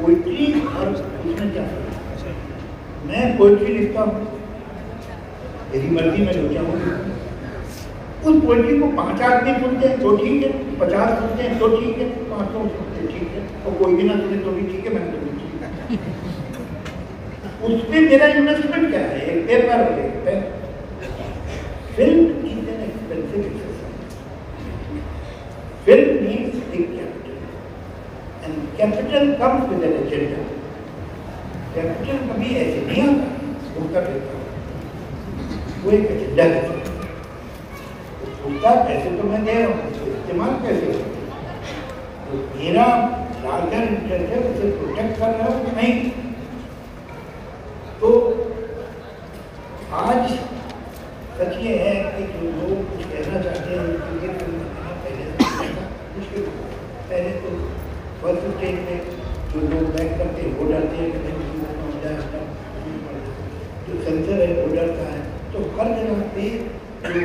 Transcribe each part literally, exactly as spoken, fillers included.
Poetry और उसमें क्या है, मैं पोइट्री लिखता हूँ मेरी मर्जी में सोचा हूँ, उस पोइट्री को पाँच आदमी सुनते हैं तो ठीक है, पचास सुनते हैं तो ठीक है, पाँच सौ सुनते ठीक है, और कोई भी ना सुने तो भी ठीक है, मैंने तो ठीक है। उसमें मेरा इन्वेस्टमेंट क्या है, एक पेपर है। Film is an expensive exercise, film needs big capital and capital comes with an agenda. Capital कभी ऐसे नहीं आता उसका पैसा, वो एक एजेंडा है उसका। पैसे तो मैं दे रहा हूँ, उसको इस्तेमाल कैसे हो, मेरा लार्जर इंटरेस्ट है उसे प्रोटेक्ट कर रहा हूँ नहीं। तो आज सच ये है कि जो लोग कुछ कहना चाहते हैं उनके पहले मुश्किल हो। पहले तो फर्स्ट स्टेज में जो लोग बैक करते हैं वो डरते हैं कि जो सेंसर है वो डरता है। तो हर जगह पे जो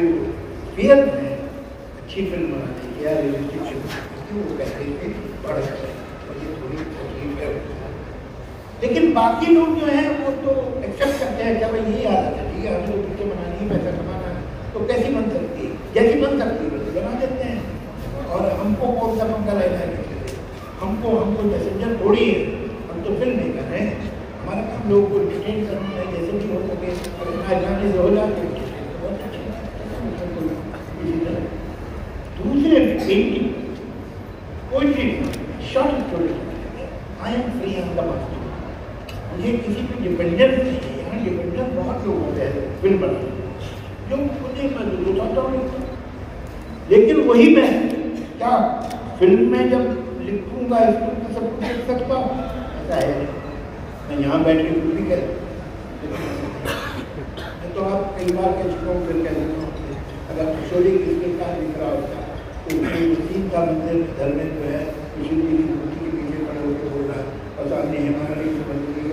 फियर है अच्छी फिल्म बनाने की या रियलिस्टिक फिल्म वो पहले से बढ़ सकते हैं, थोड़ी थोड़ी। लेकिन बाकी लोग जो हैं वो तो एक्सेप्ट करते हैं क्या भाई यही हालत है, ठीक है हम लोग पिक्चर बनानी है पैसा कमाना है तो कैसी बन सकती है, जैसी बन सकती है बना देते हैं। और हमको कौन सा पंखा रहना है, हमको हमको पैसेंजर थोड़ी है, हम तो फिल्म नहीं कर रहे हैं। हमारा हम लोगों को डिटेन करना है जैसे भी हो सके, हो जाए। दूसरे painting poetry short story I am free and मुझे किसी पर डिपेंडेंस नहीं है। यहाँ डिपेंडेंस बहुत लोग होते हैं फिल्म बनाने जो मुझे मैं जो चाहता हूँ लिखता, लेकिन वही मैं क्या फिल्म में जब लिखूँगा इसको सब कुछ लिख सकता हूँ, ऐसा है मैं यहाँ बैठ के कुछ भी कह सकता। तो आप कई बार कह चुका हूँ फिल्म कह देता हूँ, अगर किशोरी किसके साथ लिख रहा होता तो का मंदिर घर में जो है किशोरी की मूर्ति के पीछे खड़े होकर बोल रहा है और सामने हमारे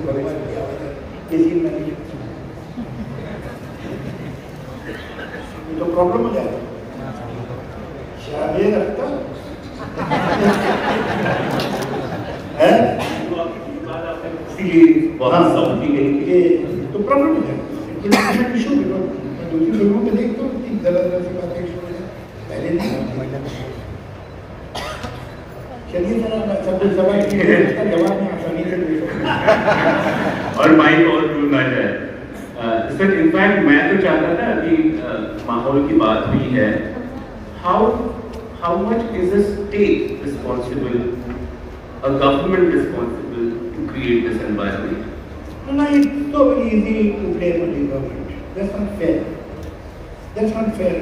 भगवान की आवाज़ है। लेकिन मैं तो प्रॉब्लम हो जाएगा जावेद अख्तर है तो प्रॉब्लम हो जाएगा। दूसरी फिल्मों में देखता हूँ इतनी जरा सी बातें पहले नहीं। चलिए जवाब में आसानी से और माइक और दूर ना जाए सर। इनफैक्ट मैं तो चाहता था अभी माहौल की बात हुई है, how how much is a state responsible, a government responsible to create this environment? No it's so easy to blame the government, that's not fair, that's not fair.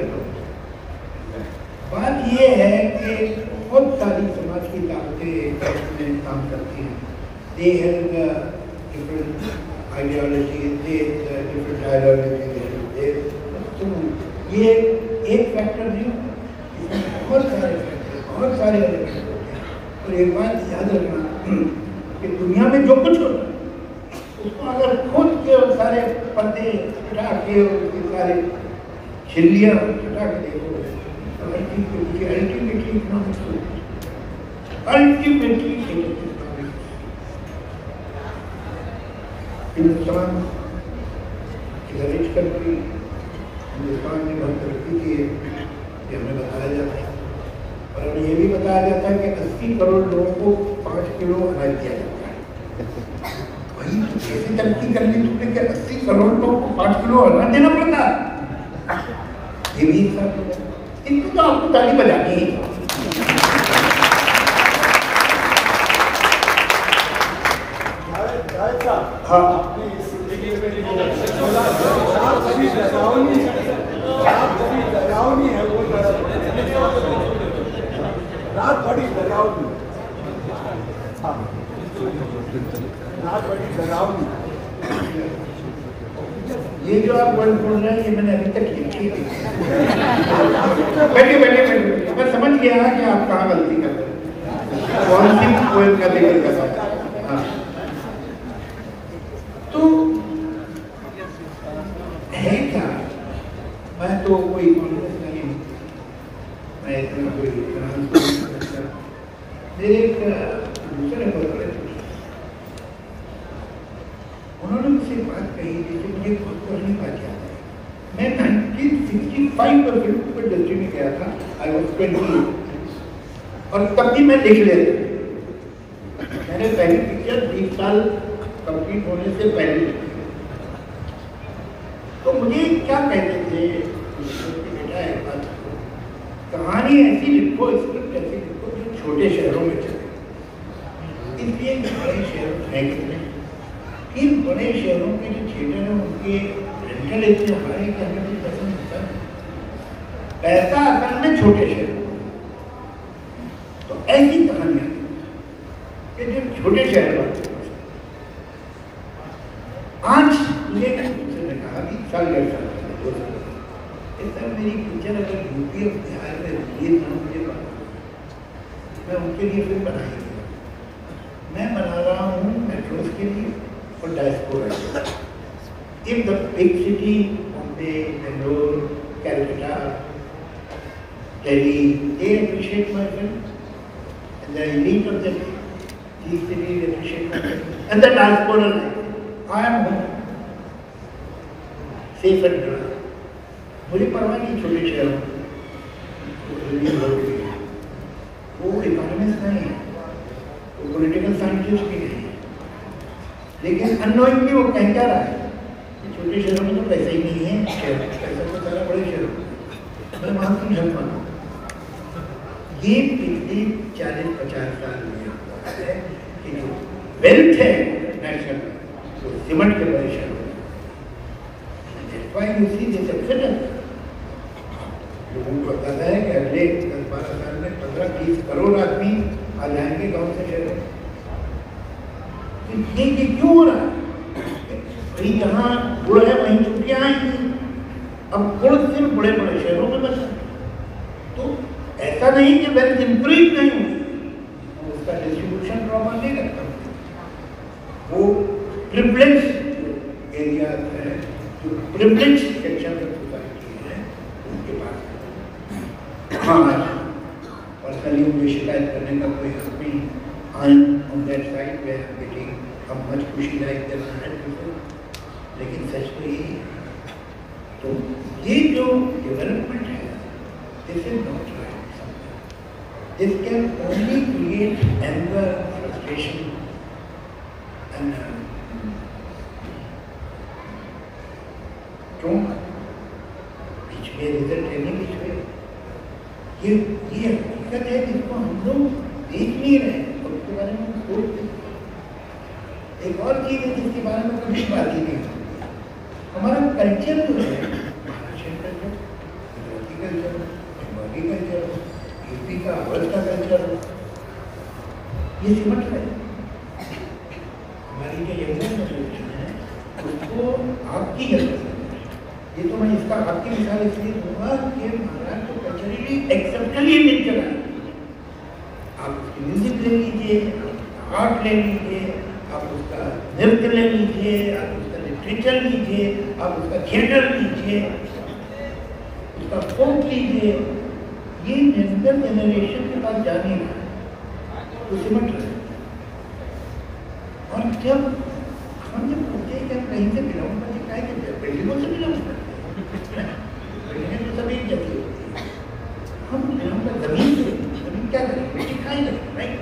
बात ये है कि बहुत सारी समाज की ताकतें में काम करती हैं, they have different ideology, they different ideology, तो ये एक फैक्टर नहीं, बहुत सारे फैक्टर बहुत सारे एलिमेंट होते हैं। और एक बात याद रखना कि दुनिया में जो कुछ होता है उसको अगर खोद के और सारे पर्दे छुटा के और उसके सारे छिल्लियाँ छुटा के देखो ultimately ultimately Hindustan rich country, Hindustan ने बहुत तरक्की की है ये हमें बताया जाता है। और हमें ये भी बताया जाता है कि अस्सी करोड़ लोगों को पाँच किलो अनाज दिया जाता है। वही ऐसी तरक्की कर ली तुमने कि अस्सी करोड़ लोगों को पाँच किलो अनाज देना पड़ता है, ये भी हिसाब होता है। इनको तो आपको ताली बजानी है। हाँ आपने इस लगावनी है वो रात बड़ी लगावनी, रात बड़ी लगावनी। ये जो आप वर्ड बोल रहे हैं ये मैंने अभी तक लिखी बैठे बैठे बैठे मैं समझ गया कि आप कहाँ गलती कर रहे हैं, कौन सी पोएम का लेकर कर रहे हैं। तो है क्या, मैं तो कोई कॉन्फ्रेंस नहीं हूँ, मैं इतना कोई मेरे एक दूसरे बोल रहे थे रही है जिससे मुझे खुद को नहीं पाती आता है। मैं नाइनटीन सिक्सटी फाइव पर फिल्म पर इंडस्ट्री में गया था, आई वॉज ट्वेंटी, और तब भी मैं लिख ले रहा था। मैंने पहली पिक्चर बीस साल कम्प्लीट होने से पहले लिखी। तो मुझे क्या कहते थे बेटा, एक बात कहानी ऐसी लिखो, स्क्रिप्ट ऐसी लिखो जो छोटे शहरों में चले। इसलिए बड़े शहर हैं कितने, इन बड़े शहरों के जो थिएटर हैं उनके रेंटल इतने हमारे कि हमें भी पसंद होता है। पैसा असल में छोटे शहरों में। तो ऐसी कहानियाँ कि जो छोटे शहर वाले। आज मुझे अभी साल डेढ़ साल दो साल इस तरह मेरी पिक्चर अगर यूपी और बिहार में रिलीज ना होने वाला, मैं उनके लिए फिल्म बना ही नहीं। मैं बना रहा हूँ मेट्रोस के लिए और डायस्पोरा के लिए। In the big city Bombay, Bangalore, Calcutta, Delhi, they appreciate my film and the elite of the city appreciate my film and the diaspora. I am home safe and dry. मुझे परवाह नहीं छोटे शहरों में, वो इकोनॉमिस्ट नहीं है, वो पॉलिटिकल साइंटिस्ट भी नहीं है, लेकिन अननोइंगली वो कह क्या रहा है कि छोटे शहरों में तो पैसा ही नहीं है, पैसा तो सारा बड़े शहरों में। मैं वहाँ की झल माना ये पिछले चालीस पचास साल में होता है कि जो वेल्थ है नेशनल वो सिमट के बड़े शहरों। Why you see this accident? लोगों को पता है कि अगले दस बारह साल में पंद्रह बीस करोड़ आदमी आ जाएंगे गाँव से शहर। तो ये ये क्यों हो रहा है? भाई जहाँ गुड़ है वहीं छुट्टियाँ आएंगी। अब गुड़ सिर्फ बड़े बड़े शहरों में बचा। तो ऐसा नहीं कि वेल्थ इम्प्रूव नहीं हुई, उसका डिस्ट्रीब्यूशन प्रॉब्लम नहीं करता। वो ट्रिपलेक्स एरिया है, प्रिविलेज सेक्शन तक सोसाइटी है उनके पास। हाँ, पर्सनली मुझे शिकायत करने का कोई हक नहीं। I on that side we are getting a much खुशी लाइक दैट हंड्रेड पीपल, लेकिन सच तो यही है। तो ये जो डेवलपमेंट है this is not right. This can only create anger, frustration and ये रिजल्ट है नहीं। ये ये हकीकत है जिसको हम लोग देख नहीं रहे और उसके बारे में सोच नहीं रहे। एक और चीज़ है जिसके बारे में कभी बात ही नहीं होती। हमारा कल्चर जो है Maharashtra culture, Gujarati culture, Bengali culture, UP का अवध का कल्चर, ये सिमट रहे। हमारी जो यंगर जनरेशन है उसको आपकी जरूरत है। ये तो मैं इसका आपकी मिसाल इसलिए दूंगा कि महाराष्ट्र कल्चरली एक्सेप्शनली नेचर है। आप उसकी म्यूजिक ले लीजिए, आप आर्ट ले लीजिए, आप उसका नृत्य ले लीजिए, आप उसका लिटरेचर लीजिए, आप उसका थिएटर लीजिए, उसका फोक लीजिए। ये यंगर जनरेशन के पास जाने का तो सिमट रहे। और जब हम जब पूछते हैं कि हम कहीं से बिलोंग करते हैं कि बिल्डिंगों से बिलोंग करते हैं, सभी जैसी होती है। हम जमीन जमीन क्या करें, मिट्टी खाई करें, राइट।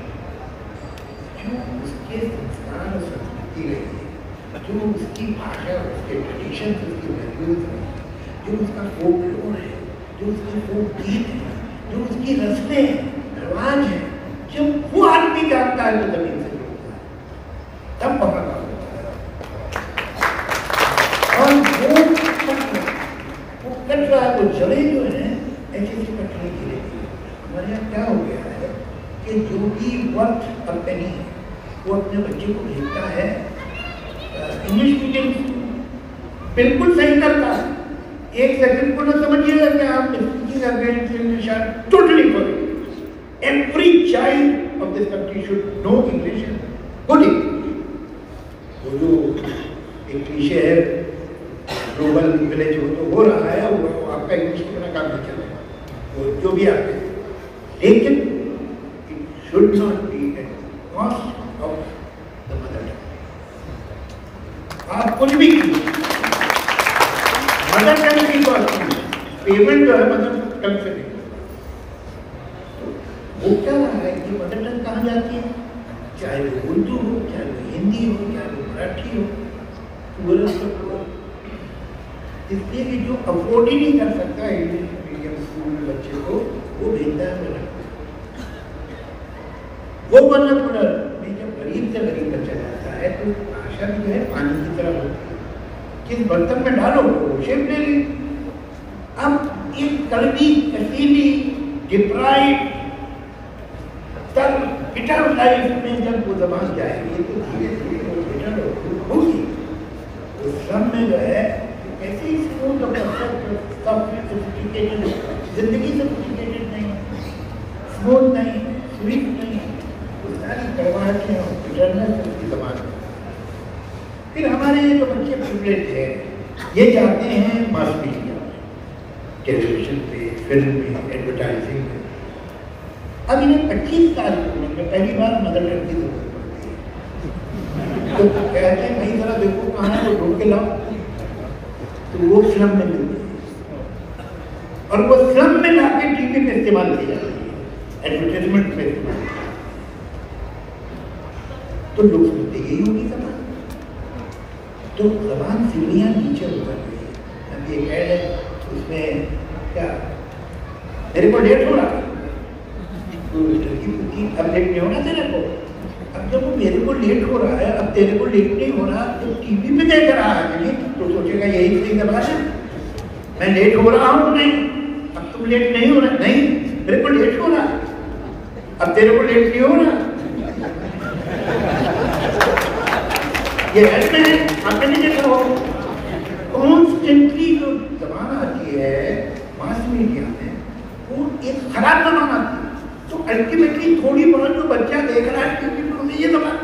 जो उसके संस्कार और संस्कृति रही है, जो उसकी भाषा, उसके ट्रेडिशन, उसकी वैल्यूज है, जो उसका फोक लोर है, जो उसके फोक गीत है, जो उसकी रस्में हैं, रिवाज है, जब वो आदमी जानता है तो जमीन से जुड़ता है, तब पता होता है। और वो जड़े जो है ऐसे कटने की रहती है। हमारे यहाँ क्या हो गया है कि जो भी वर्थ कंपनी वो अपने बच्चे को भेजता है इंग्लिश मीडियम स्कूल, बिल्कुल सही करता है। एक सेकंड को ना समझिएगा कि आप totally for every child of this country should no English and good English. वो जो एक विषय है ग्लोबल विलेज हो तो हो रहा है, वो आपका इंग्लिश का काम नहीं चलेगा, वो जो भी आप, लेकिन it should not be at cost of the mother tongue. आप कुछ भी मदद करने की बात पेमेंट जो है मतलब कम से कम वो क्या रहा है कि मदर टंग कहाँ जाती है, चाहे वो उर्दू हो, चाहे वो हिंदी हो, चाहे वो मराठी हो, पूरे सब लोग इसलिए कि जो अफोर्ड ही नहीं कर सकता इंग्लिश मीडियम स्कूल में बच्चे को वो भेजता है वो मतलब जब गरीब से गरीब बच्चा जाता है तो भाषा जो है पानी की तरह होती है, किस बर्तन में डालो वो शेप ले ली। अब इस कलमी कसीली डिप्राइड बेटर लाइफ में जब वो जबान जाएगी तो धीरे धीरे वो बेटर होगी। उस सब में जो है ऐसे ही स्कूल का कंसेप्ट सब सोफिस्टिकेटेड जिंदगी सोफिस्टिकेटेड नहीं है, स्मूथ नहीं, स्वीट नहीं, वो सारी करवाहटें और बेटरनेस उसकी जबान। फिर हमारे जो बच्चे प्रिविलेज हैं ये जाते हैं मास मीडिया में, टेलीविजन पे, फिल्म में, एडवर्टाइजिंग में। अब इन्हें पच्चीस साल की उम्र में पहली बार मदर टंग की जरूरत पड़ती है तो कहते हैं कहीं जरा देखो कहाँ वो ढूंढ के लाओ, तो वो फिल्म में मिलती है और वो फिल्म में लाके टीवी में इस्तेमाल की जाती है, एडवर्टाइजमेंट में इस्तेमाल की जाती है। तो लोग सुनते यही होगी जबान, तो जबान सीढ़ियाँ नीचे उतर गई। अब ये ऐड है उसमें क्या मेरे को डेट हो रहा अब लेट नहीं होना तेरे को, अब जब वो मेरे को लेट हो रहा है अब तेरे को लेट नहीं हो रहा, जब टीवी में देख रहा है तो सोचेगा यही सही दबाश है, मैं लेट हो रहा हूँ, नहीं अब तुम लेट नहीं हो रहा, नहीं मेरे को लेट हो रहा अब तेरे को लेट नहीं हो रहा। ये ऐसे है आपने नहीं देखा हो कॉन्स्टेंटली जो जमाना आती है मास मीडिया में वो एक खराब जमाना आती है। तो अल्टीमेटली थोड़ी बहुत जो बच्चा देख रहा है क्योंकि तो उसे ये जबान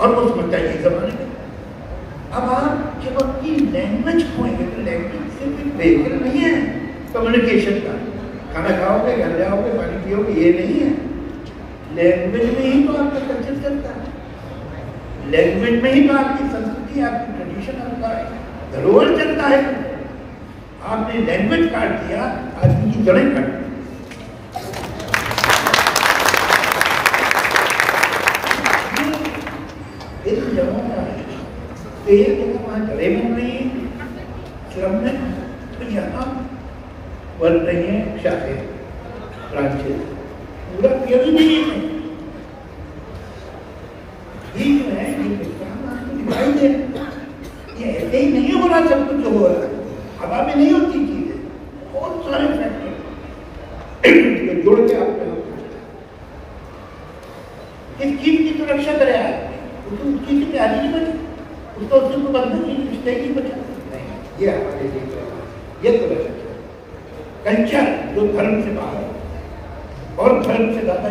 और उस बच्चा ये जबान है। अब आप जब आपकी लैंग्वेज खोएंगे तो लैंग्वेज सिर्फ बेहतर नहीं है कम्युनिकेशन का, खाना खाओगे, घर जाओगे, पानी पियोगे, ये नहीं है। लैंग्वेज में ही तो आपका कल्चर चलता है, लैंग्वेज में ही तो आपकी संस्कृति, आपकी ट्रेडिशन, आपका धरोहर चलता है। आपने लैंग्वेज काट दिया, आदमी की जड़ें काट दी। तो ये लोग वहाँ चले घूम रही हैं श्रम में, तो यहाँ बन रही हैं शाखें ब्रांचेज, पूरा पीरियड नहीं है ठीक है ये काम आपको दिखाई दे, ये ऐसे ही नहीं हो रहा सब कुछ हो रहा है, हवा में नहीं होती चीज़ें, बहुत सारे फैक्टर जोड़ के आपको इस चीज की सुरक्षा करे आप तो उस चीज की तैयारी नहीं बनी उसका उसको तो बंधन की रिश्ते की बचा नहीं, ये हमारे लिए ये तो बचा कल्चर जो धर्म से बाहर और धर्म से ज्यादा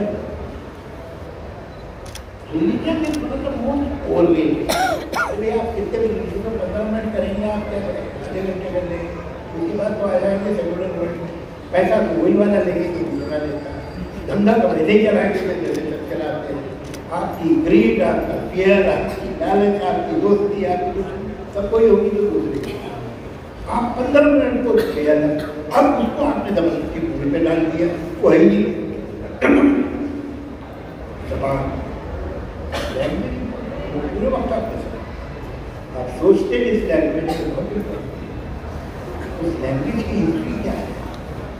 रिलीजन के मतलब मोस्ट और भी इसलिए आप कितने भी रिलीजन पंद्रह मिनट करेंगे आप क्या करेंगे आधे घंटे कर लेंगे उसके बाद तो आ जाएंगे सेकुलर वर्ल्ड में, पैसा तो वही वाला लेंगे कि दूसरा लेता है, धंधा तो पहले ही चलाएंगे चलाते हैं। आपकी ग्रीड, आपका प्यार, आपकी लालच, आपकी दोस्ती, आपकी सब कोई होगी तो दूसरे की आप पंद्रह मिनट को दिया ना, अब उसको आपने दम की भूल में डाल दिया, वही जबान पूरे वक्त आपके साथ। आप सोचते हैं इस लैंग्वेज को, उस लैंग्वेज की हिस्ट्री क्या है,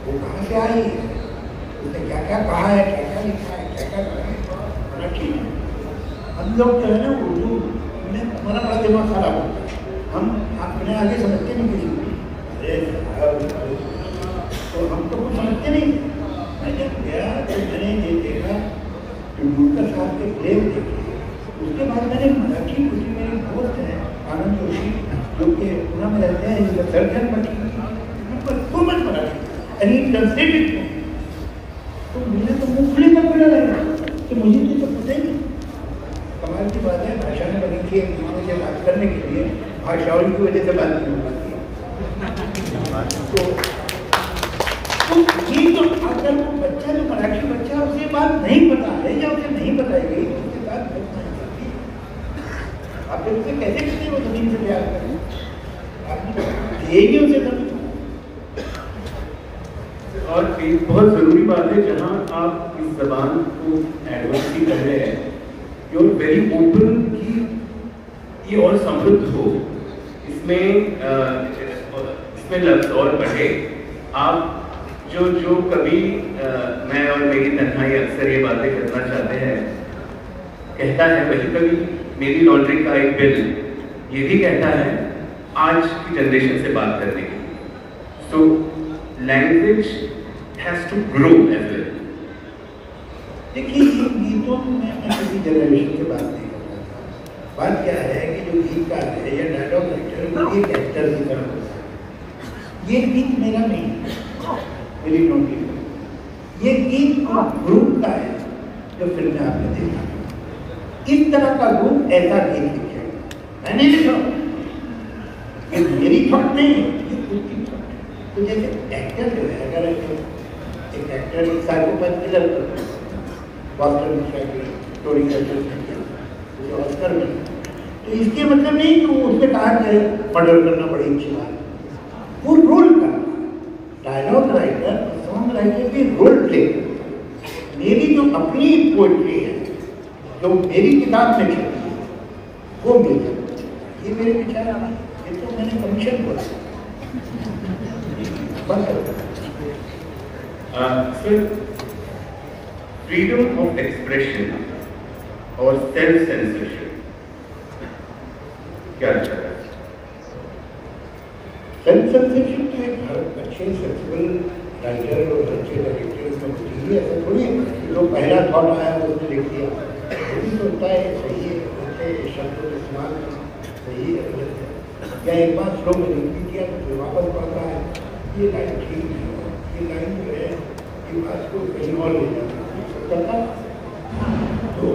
वो कहाँ से आई है, उसने क्या क्या कहा है, क्या क्या लिखा है, क्या क्या कहा है। हम लोग जो है ना उर्दू में हमारा बड़ा दिमाग खराब होता है, हम अपने आगे समझते नहीं किसी तो हम तो कुछ समझते नहीं। मैं जब गया तो मैंने ये देखा टेंडुलकर साहब के प्लेम देखे, उसके बाद मैंने मराठी कुछ मेरे दोस्त हैं आनंद जोशी जो कि पूना में रहते हैं, इनका सर्जन बनी मराठी ट्रांसलेटेड तो मुझे तो मुँह खुले तक मिला लगा तो मुझे तो सब पता ही नहीं। कमाल की बात है भाषा में बनी थी एक दूसरे से बात करने के लिए, भाषाओं की वजह से बात नहीं हो पाती। तो अगर बच्चा जो मराठी बच्चा उसे बात नहीं पता है या उसे नहीं बताई गई उसके साथ आप जब उसे कैसे करते हो जमीन से प्यार करें, आप यही उसे करें। और एक बहुत ज़रूरी बात है, जहाँ आप इस जबान को एडवर्सी कर रहे हैं, यूर वेरी ओपन कि ये और समृद्ध हो, इसमें आ, इसमें लफ्ज़ और बढ़े। आप जो जो कभी आ, मैं और मेरी तन्हाई अक्सर ये बातें करना चाहते हैं, कहता है वही कभी मेरी लॉन्ड्री का एक बिल ये भी कहता है आज की जनरेशन से बात करने की। So language has to grow as well. देखिए गीतों में किसी जनरेशन की बात नहीं कर रहा था, बात क्या है कि जो गीतकार है या डायलॉग राइटर ये कैरेक्टर की तरह होता है। ये गीत मेरा नहीं, मेरी नोटी ये गीत ग्रुप का है जो फिल्म में आपने देखा। इस तरह का ग्रुप ऐसा गीत लिखेगा, मैंने लिखा, मेरी थॉट नहीं, ये ग्रुप की थॉट है। तो जैसे एक्टर जो है, अगर एक एक्टर एक साल के बाद किलर करता है, बॉस्टन स्टोरी जो ऑस्कर में, तो इसके मतलब नहीं कि उसमें कहा जाए मर्डर करना बड़ी अच्छी बात, वो रोल का डायलॉग राइटर और सॉन्ग राइटर भी रोल प्ले। मेरी जो अपनी पोइट्री है जो मेरी किताब में छपी है वो मेरा, ये मेरे विचार आना, ये तो मैंने कमीशन बोला सर। फ्रीडम ऑफ एक्सप्रेशन और सेल्फ सेंसरशिप क्या है? सेल्फ सेंसेशन तो एक हर अच्छे सेंसिबल राइटर और अच्छे डायरेक्टर्स में होती है, ऐसा थोड़ी जो पहला थॉट आया उसने लिख दिया। वो भी सोचता है सही है, उसके शब्दों का इस्तेमाल सही है गलत है, या एक बार स्लो में लिख किया तो फिर वापस पढ़ता है ये लाइन ठीक है, ये लाइन जो है कि बात को कहीं और ले जाता है। तो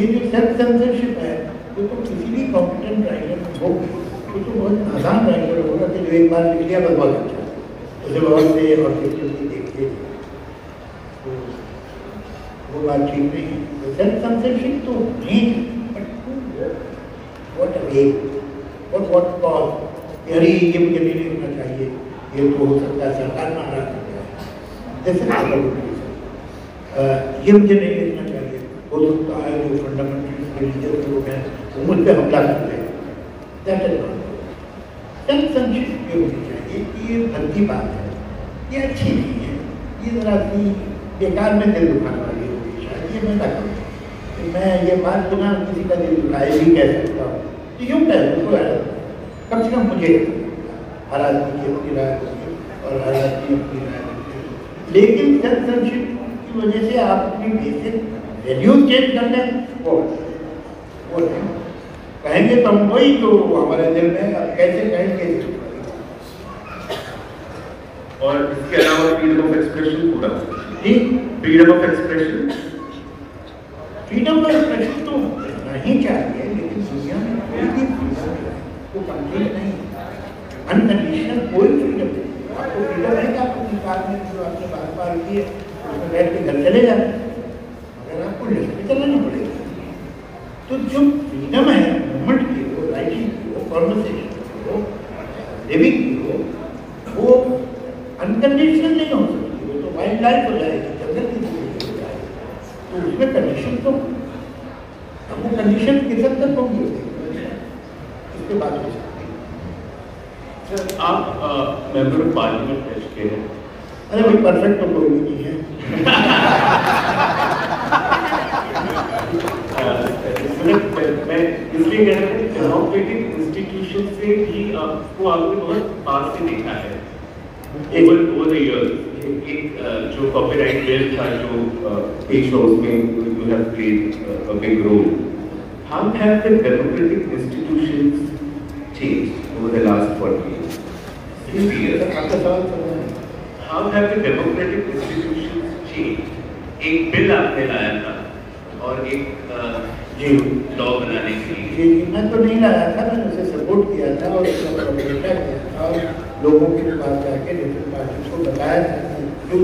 ये जो सेल्फ सेंसरशिप है वो तो किसी भी कॉम्पिटेंट राइटर में होगी, तो बहुत आसान राइटर होगा कि जो एक बार लिख लिया बस बहुत अच्छा उसे बहुत से और फिर देखिए तो वो बात ठीक नहीं है। सेल्फ सेंसरशिप तो ठीक, but what a way, what what cause, अरे ये मुझे नहीं लिखना चाहिए, ये तो हो सकता है सरकार नाराज हो जाए, जैसे नागरिक ये मुझे नहीं लिखना चाहिए, हो सकता है जो फंडामेंटल रिलीजियस लोग हैं वो मुझ पर हमला कर रहे हैं। सेल्फ सेंसरशिप ये होनी चाहिए कि ये गलती बात है, ये अच्छी नहीं है, ये जरा सी बेकार में दिल दुखाने वाली होगी, शायद ये मैं करूँ मैं ये बात सुना किसी का दिल दुखाए भी कह सकता हूँ तो यूँ कह सकता है। कम से कम मुझे हर आदमी की अपनी राय और हर आदमी अपनी राय, लेकिन सेल्फ सेंसरशिप की वजह से आप अपनी बेसिक वैल्यूज चेंज कर लें। वो वो कहेंगे तो हम वही जो हमारे दिल में कैसे कहेंगे। और इसके अलावा फ्रीडम ऑफ एक्सप्रेशन पूरा ठीक, freedom of expression freedom of expression तो नहीं चाहिए, लेकिन दुनिया में कोई भी वो कंप्लीट नहीं, अनकंडीशनल कोई फ्रीडम नहीं। आपको फ्रीडम है कि आपको निकाल में जो आपने बार बार की है उसमें बैठ के घर चले जाए, अगर आपको लिस्ट में चलना पड़ेगा। तो जो फ्रीडम है मूवमेंट की हो, राइटिंग की हो, कॉन्वर्सेशन की हो, लिविंग की हो, वो अनकंडीशनल नहीं हो सकती, वो तो वाइल्ड लाइफ हो जाएगी, जंगल की जिंदगी हो जाएगी। तो उसमें कंडीशन तो अब वो कंडीशन किस हद तक होगी उसके बाद हो सकती है। सर आप मेंबर ऑफ पार्लियामेंट पेश के हैं, अरे भाई परफेक्ट तो कोई नहीं है। मैं इसलिए कह रहा हूँ डेमोक्रेटिक इंस्टीट्यूशन से भी आपको आपने बहुत पास से देखा है ओवर ओवर द इयर्स। एक जो कॉपीराइट बिल था जो पेश हुआ उसमें you have played a big role. How have the democratic institutions changed over the last forty years? How have the democratic institutions changed? एक बिल आपने लाया था और एक जी लॉ बनाने के लिए। मैं तो नहीं लाया था, मैंने उसे सपोर्ट किया था और किया था और लोगों के पास जाके डिफरेंट पार्टीज को बताया था कि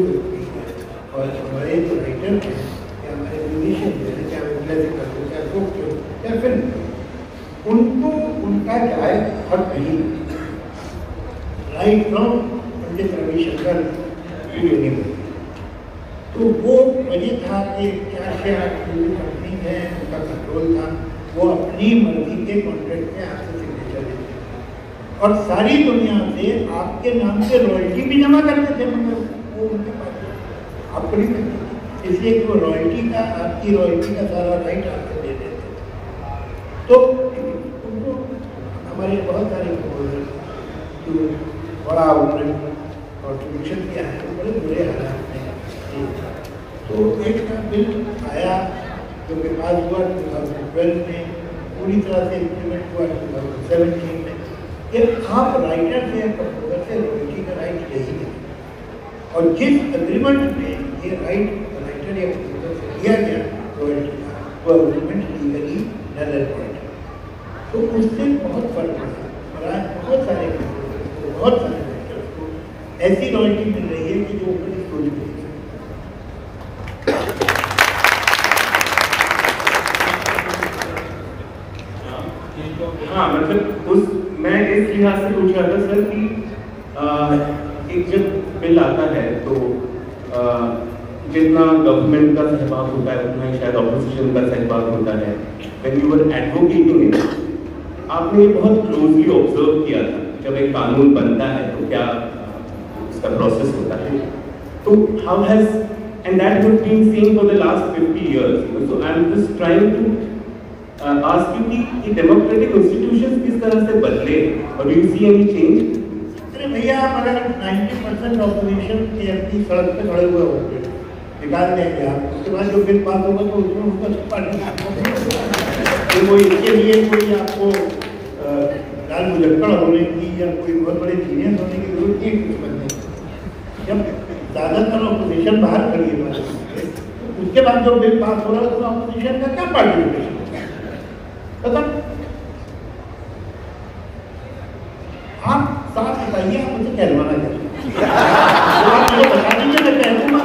और हमारे जो राइटर हैं या हमारे म्यूजिशियन हैं, चाहे वो म्यूजिक हो, चाहे बुक हो, या फिल्म, उनको उनका जायज हक नहीं मिलता, राइट फ्रॉम पंडित रविशंकर तो वो वजह था कि चार छः आठ कंपनी है, उनका कंट्रोल था, वो अपनी मर्जी के कॉन्ट्रैक्ट में आपसे सिग्नेचर लेते थे और सारी दुनिया से आपके नाम से रॉयल्टी भी जमा करते थे, मगर वो उनके पास आपको नहीं करते, इसलिए वो रॉयल्टी का आपकी रॉयल्टी का सारा राइट आपको दे देते थे। तो उनको हमारे बहुत सारे जो बड़ा उन्होंने कॉन्ट्रीब्यूशन किया है बड़े बुरे हालात में। तो एक का बिल आया जो कि आज हुआ टू थाउजेंड ट्वेल्व में, पूरी तरह से इम्प्लीमेंट हुआ टू थाउजेंड सेवेंटीन में। एक आप राइटर से प्रपोजर से रॉयल्टी का राइट यही है और जिस एग्रीमेंट में ये राइट राइटर या प्रपोजर से लिया गया रॉयल्टी का, वो agreement legally null and void है। तो उससे बहुत फर्क पड़ा और आज बहुत सारे प्रपोजर्स को बहुत सारे राइटर्स को ऐसी रॉयल्टी मिल रही है कि जो ऊपर सोच गई। हाँ मतलब उस मैं इस लिहाज से पूछ रहा था सर कि आ, एक जब बिल आता है तो आ, जितना गवर्नमेंट का सहभाग होता है उतना ही शायद ऑपोजिशन का सहभाग होता है। When you were advocating it, आपने बहुत क्लोजली ऑब्जर्व किया था जब एक कानून बनता है तो क्या उसका प्रोसेस होता है। तो how has and that would been seen for the last fifty years. So I am just trying to Uh, ask you कि डेमोक्रेटिक इंस्टीट्यूशन किस तरह से बदले और यू सी एनी चेंज। अरे भैया अगर नब्बे परसेंट ऑपोजिशन के अपनी सड़क पे खड़े हुए होंगे निकाल देंगे आप, उसके बाद जो बिल पास होगा तो उसमें उनको छुपा कोई इसके लिए कोई आपको लाल मुजक्कड़ होने की या कोई बहुत बड़े जीनियस होने की जरूरत नहीं, कुछ बनने जब ज़्यादातर ऑपोजिशन बाहर खड़ी है उसके बाद जो बिल पास हो रहा है उसमें ऑपोजिशन का क्या पार्टिसिपेशन। आप साफ बताइए आप मुझे कहलवाना चाहिए, आप मुझे बता दीजिए मैं कह दूँगा।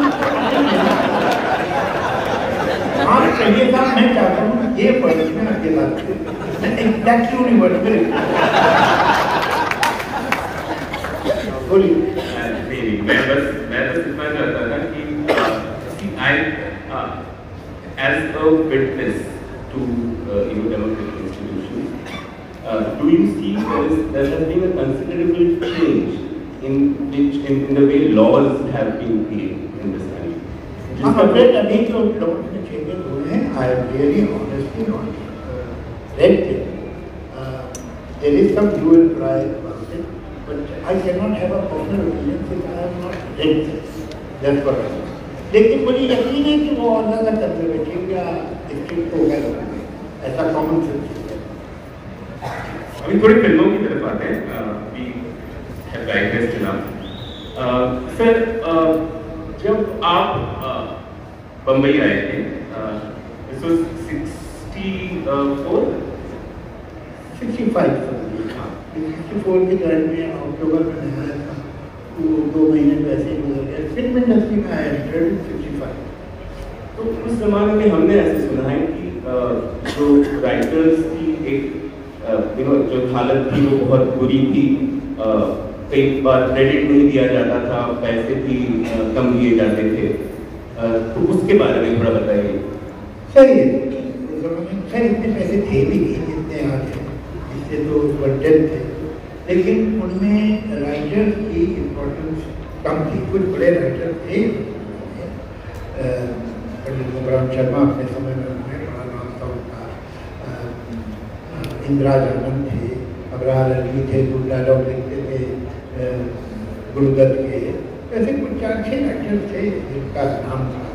आप कहिए साहब मैं चाहता हूँ ये पढ़िए मैं आपके साथ मैं एग्जैक्ट यूनिवर्स में बोलिए। मैं बस मैं बस इतना चाहता था कि I as a witness to uh, you know, democratic institutions, uh, do you see there is there has been a considerable change in which in, in the way laws have been created in this country? I'm afraid I mean to democratic changes हो रहे हैं. I am really honestly not read them. There is some hue and cry about it, but I cannot have a personal opinion since I have not read them. That's what I mean. लेकिन मुझे यकीन है कि वो और ज़्यादा conservative या strict हो गए होंगे, ऐसा कॉमन सेंस है। अभी थोड़ी फिल्मों की तरफ आते हैं। We have digressed enough. Sir जब आप बम्बई आए थे this was sixty four sixty five, हाँ सिक्सटी फोर के दौरान में अक्टूबर में आया था, दो महीने पैसे गुजर गए, फिल्म इंडस्ट्री में आया फिफ्टी फाइव। तो उस जमाने में हमने ऐसे सुना है कि जो राइटर्स की एक जो हालत थी वो बहुत बुरी थी, कई बार क्रेडिट नहीं दिया जाता था, पैसे भी कम लिए जाते थे। तो उसके बारे में थोड़ा बताइए। सही है, खैर इतने पैसे थे भी नहीं जितने आज हैं, इससे तो बर्डन थे, लेकिन उनमें राइटर्स की इम्पोर्टेंस कम थी। कुछ बड़े राइटर थे, पंडित रघुराम शर्मा अपने समय में उन्हें बड़ा नाम था उनका, इंदिरा जानन थे, अबरार अली थे जो डायलॉग लिखते थे गुरुदत्त के, ऐसे कुछ चार छः राइटर थे जिनका नाम था,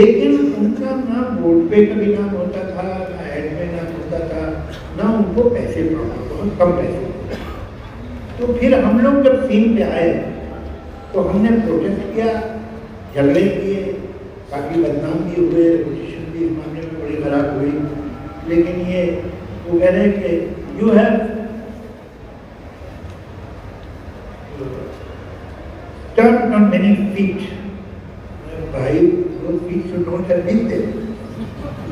लेकिन उनका ना बोर्ड पे कभी नाम होता था, ना एड में नाम होता था, ना उनको पैसे पड़ा, बहुत कम पैसे। तो फिर हम लोग जब सीन पे आए तो हमने प्रोटेस्ट किया, झगड़े किए, काफ़ी बदनाम भी हुए, रेपुटेशन भी इस मामले में बड़ी खराब हुई। लेकिन ये वो कह रहे हैं कि you have turn on many feet, भाई वो फीट तो नोट कर देते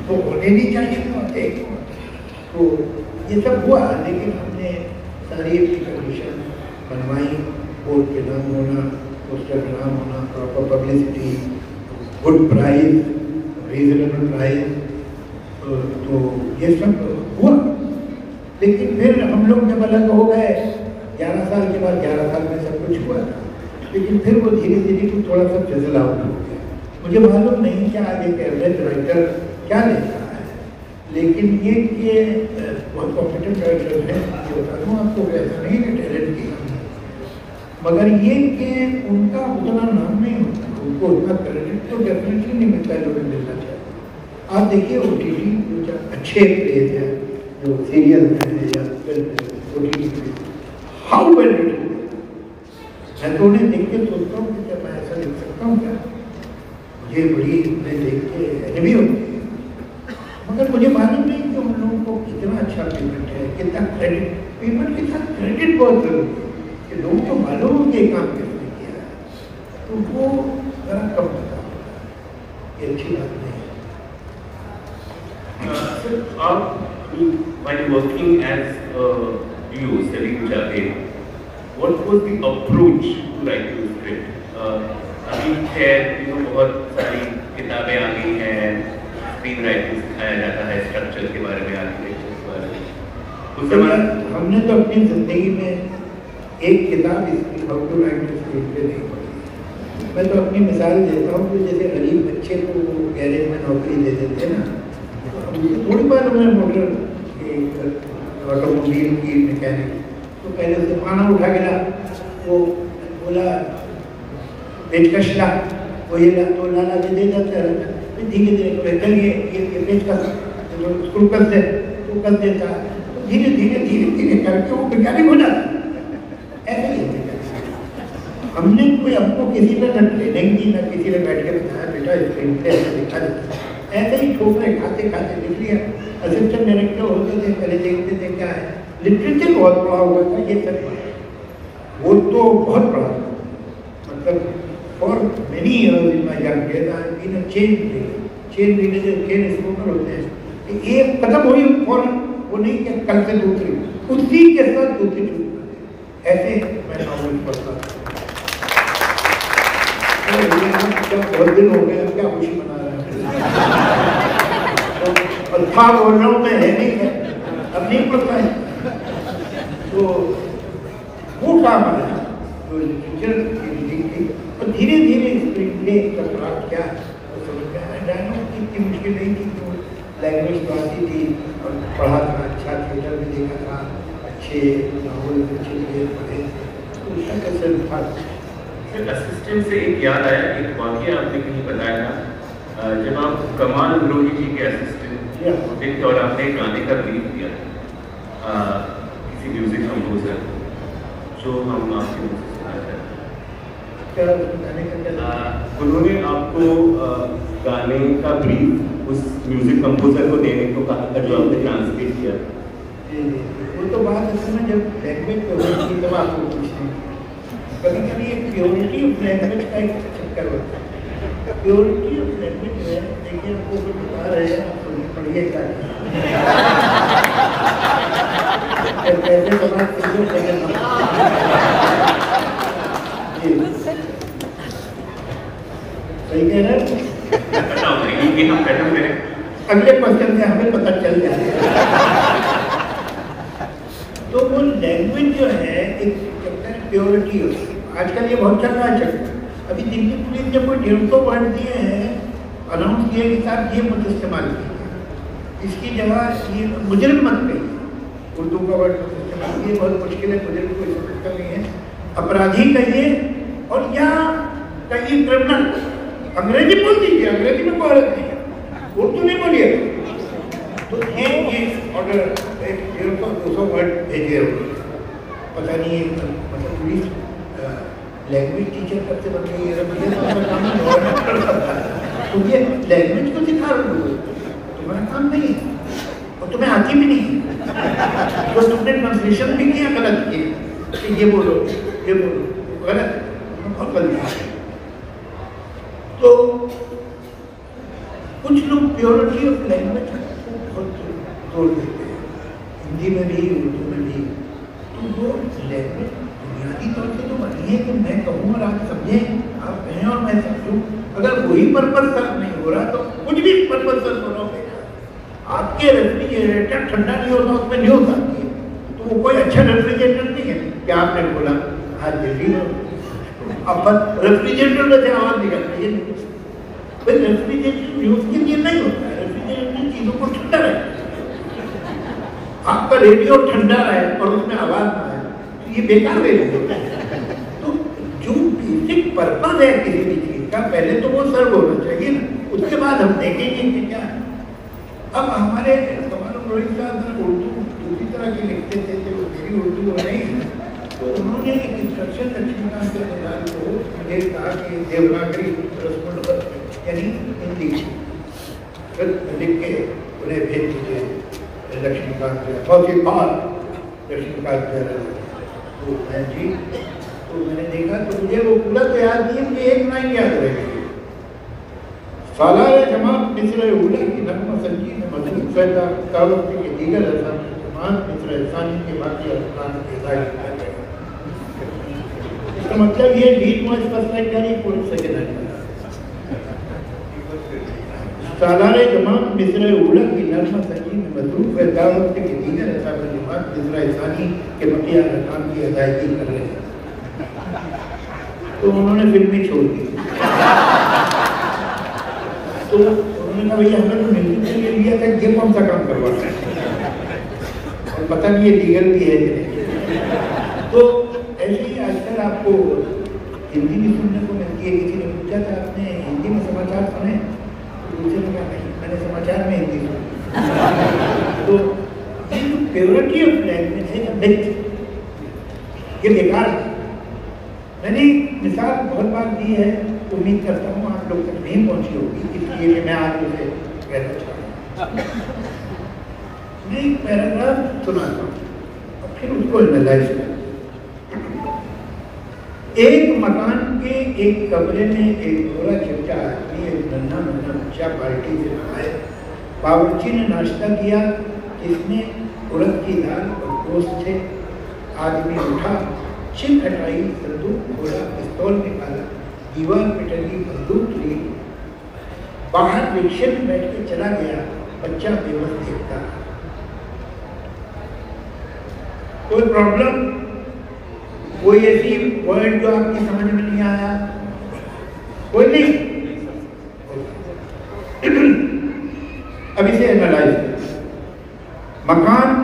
तो होने नहीं चाहिए, तो ये सब हुआ, लेकिन हमने सारी की कंडीशन बनवाई, बोर्ड के नाम होना, पोस्टर का नाम होना, proper publicity, good price, reasonable price, तो, तो ये सब हुआ। लेकिन फिर हम लोग जब अलग हो गए ग्यारह साल के बाद, ग्यारह साल में सब कुछ हुआ था, लेकिन फिर वो धीरे धीरे कुछ थोड़ा सा फिजल आउट हो गया। मुझे मालूम नहीं क्या आगे के एवरेज राइटर क्या लेता है, लेकिन ये कि बहुत कॉम्पिटेंट राइटर है, आपको बता दूँ, आपको ऐसा नहीं है टैलेंट की, मगर ये कि उनका उतना नाम नहीं होता, उनको उतना क्रेडिट तो डेफिनेटली नहीं मिलता है जो मैं मिलना चाहता। आप देखिए ओ टी टी जो अच्छे प्लेज हैं, जो सीरियल हैं या film, O T T how well written, मैं तो उन्हें देख के सोचता हूँ कि क्या मैं ऐसा लिख सकता हूँ क्या, मुझे बड़ी मैं देख के एनवी होती है, मगर मुझे मालूम नहीं कि उन लोगों को कितना अच्छा पेमेंट है, कितना क्रेडिट, पेमेंट के साथ क्रेडिट बहुत जरूरी है कि लोगों को मालूम हो कि काम किसने किया है, तो वो जरा कम पता होता है, ये अच्छी बात नहीं है। सर आप while working as you Salim Javed, what was the approach to writing script? अभी खैर यू नो बहुत सारी किताबें आ गई हैं, स्क्रीन राइटिंग सिखाया जाता है, स्ट्रक्चर के बारे में, आर्किटेक्चर के बारे में, उसके बाद हमने तो अपनी जिंदगी में एक किताब इसकी हाउ टू राइट स्क्रीन पे नहीं पड़ी। मैं तो अपनी मिसाल देता हूँ कि जैसे गरीब बच्चे को गैरेज में नौकरी दे देते हैं ना, थोड़ी बार मैं मोटर ऑटोमोबाइल की मैकेनिक, तो पहले उससे खाना उठा के ला, वो बोला पेचकश ला, वो ये ला, तो लाना दे दे जाता है, फिर धीरे धीरे चलिए ये पेचकश स्क्रू कस दे, वो कस देता है, धीरे धीरे धीरे धीरे करके वो मैकेनिक हो जाता है। हमने कोई आपको किसी ने न ट्रेनिंग दी, न किसी ने बैठ के बताया बेटा स्क्रीन पे ऐसा लिखा जाता है, ऐसे ही ठोकरे खाते खाते लिख लिया। असिस्टेंट डायरेक्टर होते थे, पहले देखते थे क्या है, लिटरेचर बहुत बड़ा हुआ था, ये सब वो तो बहुत बड़ा था, मतलब for many years in my young days I have been a chain reader. Chain reader जो चेन स्मोकर होते हैं, एक खत्म हुई फौरन, वो नहीं कि कल से दूसरी, उसी के साथ दूसरी, ऐसे मैं नॉवल पढ़ता था। बहुत दिन हो गया, क्या खुशी मना रहा है, अब नहीं पड़ता है, तो वो काम आ रहा है तो लिटरेचर की रीडिंग थी, और धीरे धीरे स्क्रीन प्ले का प्लॉट क्या वो समझ में आया। डायलॉग इतनी मुश्किल नहीं थी, तो लैंग्वेज तो आती थी, और पढ़ा था अच्छा, थिएटर भी देखा था, अच्छे माहौल अच्छे प्लेयर पढ़े, तो उसका कसर था। असिस्टेंट से एक याद आया, एक वाक्य आपने कहीं बताया था, जब आप कमाल अमरोही जी के असिस्टेंट होते थे और आपने गाने का गीत दिया था किसी म्यूजिक कंपोजर, जो हम आपके मुझसे सुना था, उन्होंने आपको गाने का ब्रीफ उस म्यूजिक कंपोजर को देने को कहा था, जो आपने ट्रांसलेट किया था। वो तो बात असल में जब लैंग्वेज पे होती तब आपको पूछते हैं, कभी कभी ये प्योरिटी ऑफ लैंग्वेज का एक चक्कर होता है। प्योरिटी ऑफ लैंग्वेज में देखिए, आपको जो बता रहे हैं आप उन्हें पढ़िएगा, सही कह रहे हैं, अगले क्वेश्चन से हमें पता चल जाएगा। तो वो लैंग्वेज जो है एक प्योरिटी होती है, आजकल ये बहुत चल रहा है चक्कर। अभी दिल्ली पुलिस ने कोई डेढ़ सौ वर्ड दिए हैं, अनाउंस किए कि साहब ये मत इस्तेमाल कीजिए, इसकी जगह ये मुजरिम मत कहिए, उर्दू का वर्ड इस्तेमाल किए, बहुत मुश्किल है, मुजरिम कोई समझता नहीं है, अपराधी कहिए, और या कहिए क्रिमिनल, अंग्रेजी बोल दीजिए, अंग्रेजी में कोई अर्थ नहीं, उर्दू नहीं बोलिए। तो ये ये ऑर्डर एक डेढ़ सौ दो सौ वर्ड भेजे, पता नहीं मतलब पुलिस लैंग्वेज टीचर कब से बन गई है, तो ये लैंग्वेज को सिखा रहे हो, तुम्हारा काम नहीं है और तुम्हें आती भी नहीं, तो तुमने ट्रांसलेशन भी किया गलत किया कि ये बोलो ये बोलो गलत, बहुत गलत। तो कुछ लोग प्योरिटी ऑफ लैंग्वेज को बहुत तोड़ देते हैं, हिंदी में भी, उर्दू में भी। तो वो लैंग्वेज बुनियादी तौर पर तो बनी है कि मैं कहूँ और आप समझें, आप कहें और मैं समझूँ। अगर वही पर्पज सर्व नहीं हो रहा तो कुछ भी पर्पज सर्व होना बेकार। आपके रेफ्रिजरेटर ठंडा नहीं होता, उसमें नहीं होता तो वो कोई अच्छा रेफ्रिजरेटर नहीं है। क्या आपने बोला हाथ जल्दी हो, अब रेफ्रिजरेटर में से आवाज़ निकलती है। भाई रेफ्रिजरेटर यूज के लिए नहीं होता है, रेफ्रिजरेटर चीज़ों को ठंडा रखता। आपका रेडियो ठंडा रहे और उसमें आवाज़ ना आए तो ये बेकार रेडियो होता है। तो जो बेसिक पर्पज है किसी भी चीज़ का, पहले तो वो सर्व होना चाहिए ना, उसके बाद हम देखेंगे कि क्या है। अब हमारे तमाम साहब उर्दू दूसरी तरह के लिखते थे, तो मेरी उर्दू नहीं है तो उन्होंने एक इंस्ट्रक्शन लक्ष्मीकांत के प्रधान को ये कहा कि देवनागरी रसमंडल यानी हिंदी लिख के उन्हें भेज दीजिए लक्ष्मीकांत फौजी पाल लक्ष्मीकांत। तो मैं जी तो मैंने देखा तो मुझे वो पूरा तो याद नहीं, मुझे एक लाइन याद रहेगी साला जमात मिश्र उड़े की नगमा संजी ने मजनू फैदा कावती के दीगर असान मिश्र असानी के बाकी अफगान के मतलब ये लीड मॉइस परफेक्ट यानी पूरी सेकंड सालारे जमात मिस्र उड़ा की नर्म संगीत में मजरूफ है दावत के दीगर ऐसा जमात मिस्र इंसानी के मटिया काम की अदायगी कर रहे हैं। तो उन्होंने फिल्म ही छोड़ दी। तो उन्होंने कहा भैया हमने तो मिलने के लिए लिया था, ये कौन सा काम करवाना है और पता नहीं ये लीगल भी है। तो आजकल आपको हिंदी भी सुनने को मिलती है। किसी ने पूछा था आपने हिंदी में समाचार सुने, दूसरे ने कहा नहीं मैंने समाचार में हिंदी सुनी। तो ये जो प्योरिटी ऑफ लैंग्वेज है मिथ, ये बेकार। मैंने मिसाल बहुत बार दी है, उम्मीद करता हूँ आप लोग तक नहीं पहुँची होगी, इसलिए मैं आज उसे कहना चाहूँगा। मैं एक पैराग्राफ सुनाता हूँ और फिर उसको एनालाइज करता हूँ। एक मकान के एक कमरे में एक गोरा चमचा आदमी एक नन्हा नन्हा बच्चा बाल्टी से नहाए। बावर्ची ने नाश्ता किया जिसमें उड़द की दाल और गोश्त थे। आदमी उठा, छिल हटाई, संदूक खोला, पिस्तौल निकाला, दीवार पिटली, बंदूक ली, बाहर रिक्शे में बैठ के चला गया। बच्चा बेबस देखता, कोई प्रॉब्लम, कोई ऐसी पॉइंट जो आपकी समझ में नहीं आया, कोई नहीं। अब इसे एनालाइज करें। मकान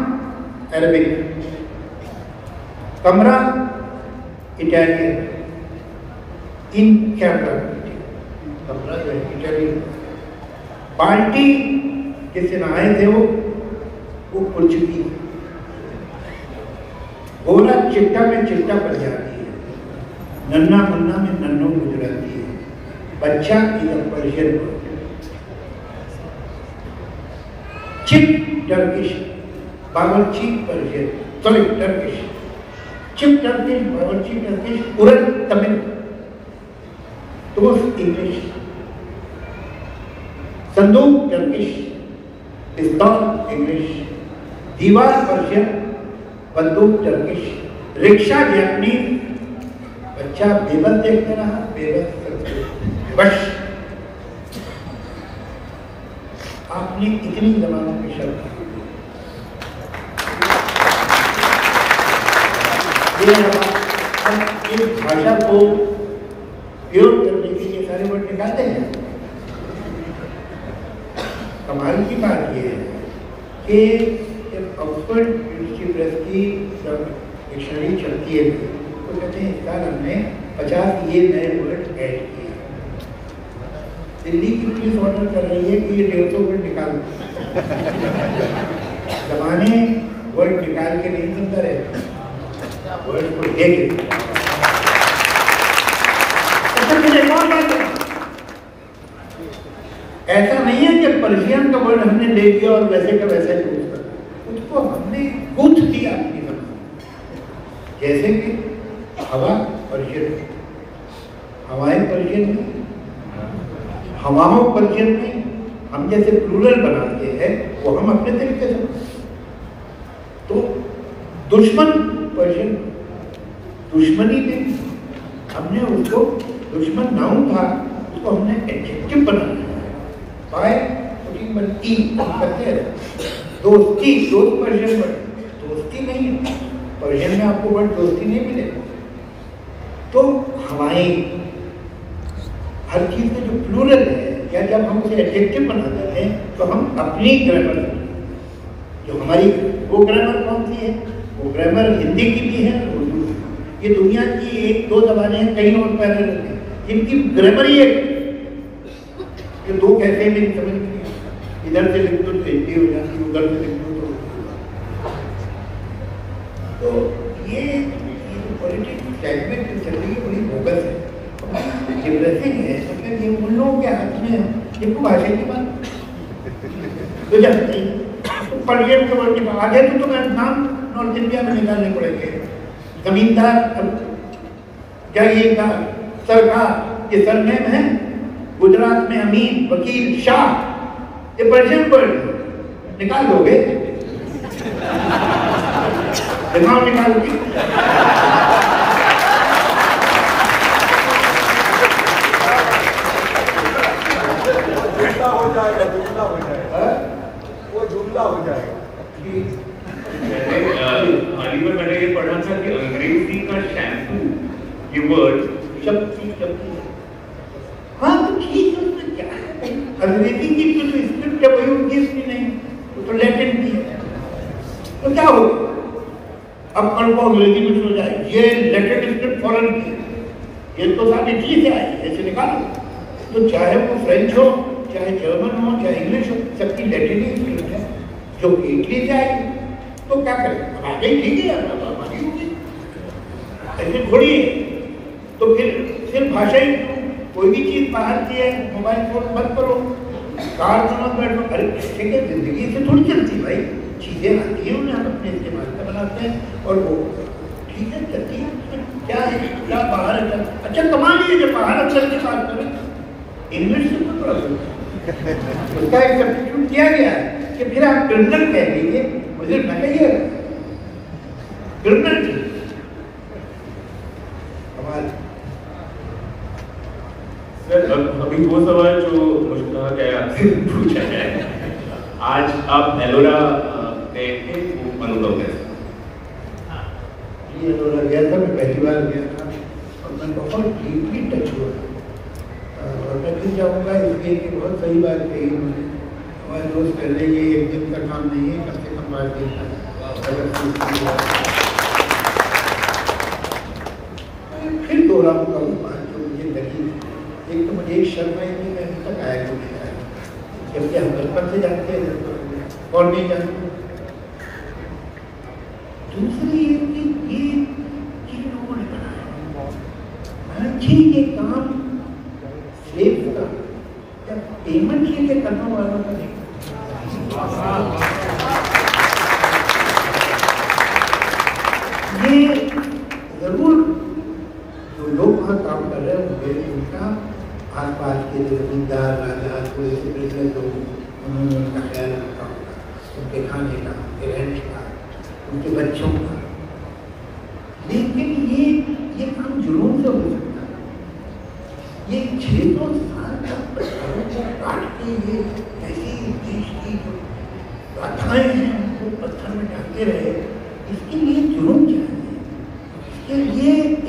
अरबिक, कमरा इटालियन, इन कैमरा कमरा जो है इटालियन, बाल्टी किससे नहाए थे वो वो पुर्तगाली, गोरा चिट्टा में चिट्टा पड़ जाती है, नन्ना मुन्ना में नन्नो गुजराती है, बच्चा इधर पर्शियन, चिप टर्किश, बावर्ची पर्शियन, सॉरी टर्किश, चिप टर्किश, बावर्ची टर्किश, उरद तमिल, दोस्त इंग्लिश, संदूक टर्किश, पिस्तौल इंग्लिश, दीवार पर्शियन, बंदूक टर्किश, रिक्शा जैपनीज। बच्चा बेबस देखते रहा, बेबस बस। आपने इतनी जबानों के शब्द एक भाषा को प्रयोग करने के लिए सारे वर्ड निकालते हैं। कमाल की बात यह है कि ऑक्सफोर्ड यूनिवर्सिटी प्रेस की डिक्शनरी चलती है तो कहते हैं इस साल हमने पचास ये नए वर्ड ऐड किए। दिल्ली की पुलिस ऑर्डर कर रही है कि ये डेढ़ सौ वर्ड निकाल जमाने वर्ड निकाल के नहीं सुनता है, वर्ड को देख। ऐसा नहीं है कि पर्शियन का वर्ड हमने ले लिया और वैसे का वैसे यूज कर उसको हमने गूंथ दिया अपनी समझ। जैसे कि हवा पर्शियन, हवाएं पर्शियन में, हवाओं पर्शियन में हम जैसे प्लूरल बनाते हैं वो हम अपने तरीके से। दुश्मन पर्शियन दुश्मनी ने हमने उसको दुश्मन नाउन था, उसको हमने एडजेक्टिव बना दिया है। बाय पुटिंग कहते हैं दोस्ती, दोस्त पर्शियन वर्ड दोस्ती नहीं है, पर्शियन में आपको वर्ड दोस्ती नहीं मिलेगा। तो हमारी हर चीज़ में जो प्लूरल है या जब हम उसे एडजेक्टिव बनाते हैं तो हम अपनी ग्रामर जो हमारी वो ग्रामर कौन सी है, वो ग्रामर हिंदी की भी है और उर्दू की। ये दुनिया की एक दो जबानें हैं कई और पैरल हैं जिनकी ग्रामर ही एक, ये दो कैसे में समझ नहीं आता, इधर से लिख दो तो हिंदी हो जाती है, उधर से लिख दो तो तो ये पॉलिटिकल जजमेंट की जिंदगी बड़ी बोगस है, डिप्रेसिंग है। मतलब ये उन लोगों के हाथ में है जिनको भाषा की बात तो जानते हैं, पर्यटन तो वर्ग में आ गए तो तुम्हें नाम नॉर्थ इंडिया में निकालने पड़ेंगे। जमींदार जागीरदार सरकार ये सरनेम है, गुजरात में अमीर वकील शाह ये पर्शियन वर्ड निकाल दोगे, दिमाग निकाल दी हो जाएगा दुगना हो जाएगा जुमला हो जाएगा। अलीवर मैंने ये पढ़ा था कि अंग्रेजी का शैम्पू ये वर्ड शब्दी शब्दी हाँ तो ठीक है, उसमें क्या है अंग्रेजी की तो स्क्रिप्ट है वही उनकी इसकी नहीं, वो तो लैटिन की है तो क्या हो अब कल को अंग्रेजी में हो जाए ये लैटिन स्क्रिप्ट फॉरन की ये तो सारी चीज है ऐसे निकालो, तो चाहे वो फ्रेंच हो चाहे जर्मन हो चाहे इंग्लिश हो सबकी लैटिन इंग्लिश है जो इटली से आई तो क्या करें आगे ठीक है हमारी होगी ऐसे थोड़ी है। तो फिर सिर्फ भाषा ही कोई भी चीज़ बाहर की है, मोबाइल फोन बंद करो, कार चलो बैठो, अरे ठीक है जिंदगी से थोड़ी चलती भाई, चीज़ें आती हैं उन्हें हम अपने इस्तेमाल का बनाते हैं और वो ठीक है चलती है क्या है क्या बाहर अच्छा कमा लीजिए जब बाहर अक्सर के साथ करें इंग्लिश से तो थोड़ा उसका एक सब्स्टिट्यूट किया गया है कि फिर आप क्रिमिनल कह लीजिए मुझे न कहिए क्रिमिनल सवाल। सर अभी वो सवाल जो मुश्किल है आपसे पूछा है, आज आप एलोरा गए थे वो अनुभव कैसा? जी एलोरा गया था, मैं पहली बार गया था और मैं बहुत डीपली टच हुआ और मैं फिर जाऊँगा इसलिए कि बहुत सही बात कही उन्होंने। हमारे दोस्त कह रहे हैं एक दिन का काम नहीं है, कम से कम बात देखना है। फिर दोहराऊँगा वो बात जो मुझे लगी, एक तो मुझे एक शर्म आई कि मैं अभी तक आया क्यों नहीं आया, जबकि हम बचपन से जानते हैं और नहीं जानते। दूसरी ये कि ये किन लोगों ने बनाया ठीक है काम पेमेंट लेके करना वाला था नहीं। ये जरूर जो लोग वहाँ काम कर रहे होंगे उनका आस पास के जमींदार राजा कोई ऐसे लोग उन्होंने उनका ख्याल रखा होगा, उनके खाने का उनके रेंट का उनके बच्चों का। लेकिन ये ये काम जुलूम से हो सकता है, ये छेदों ये ऐसी देश की गाथाएँ हैं उनको पत्थर में डालते रहे, इसके लिए जुर्म चाहिए, इसके लिए एक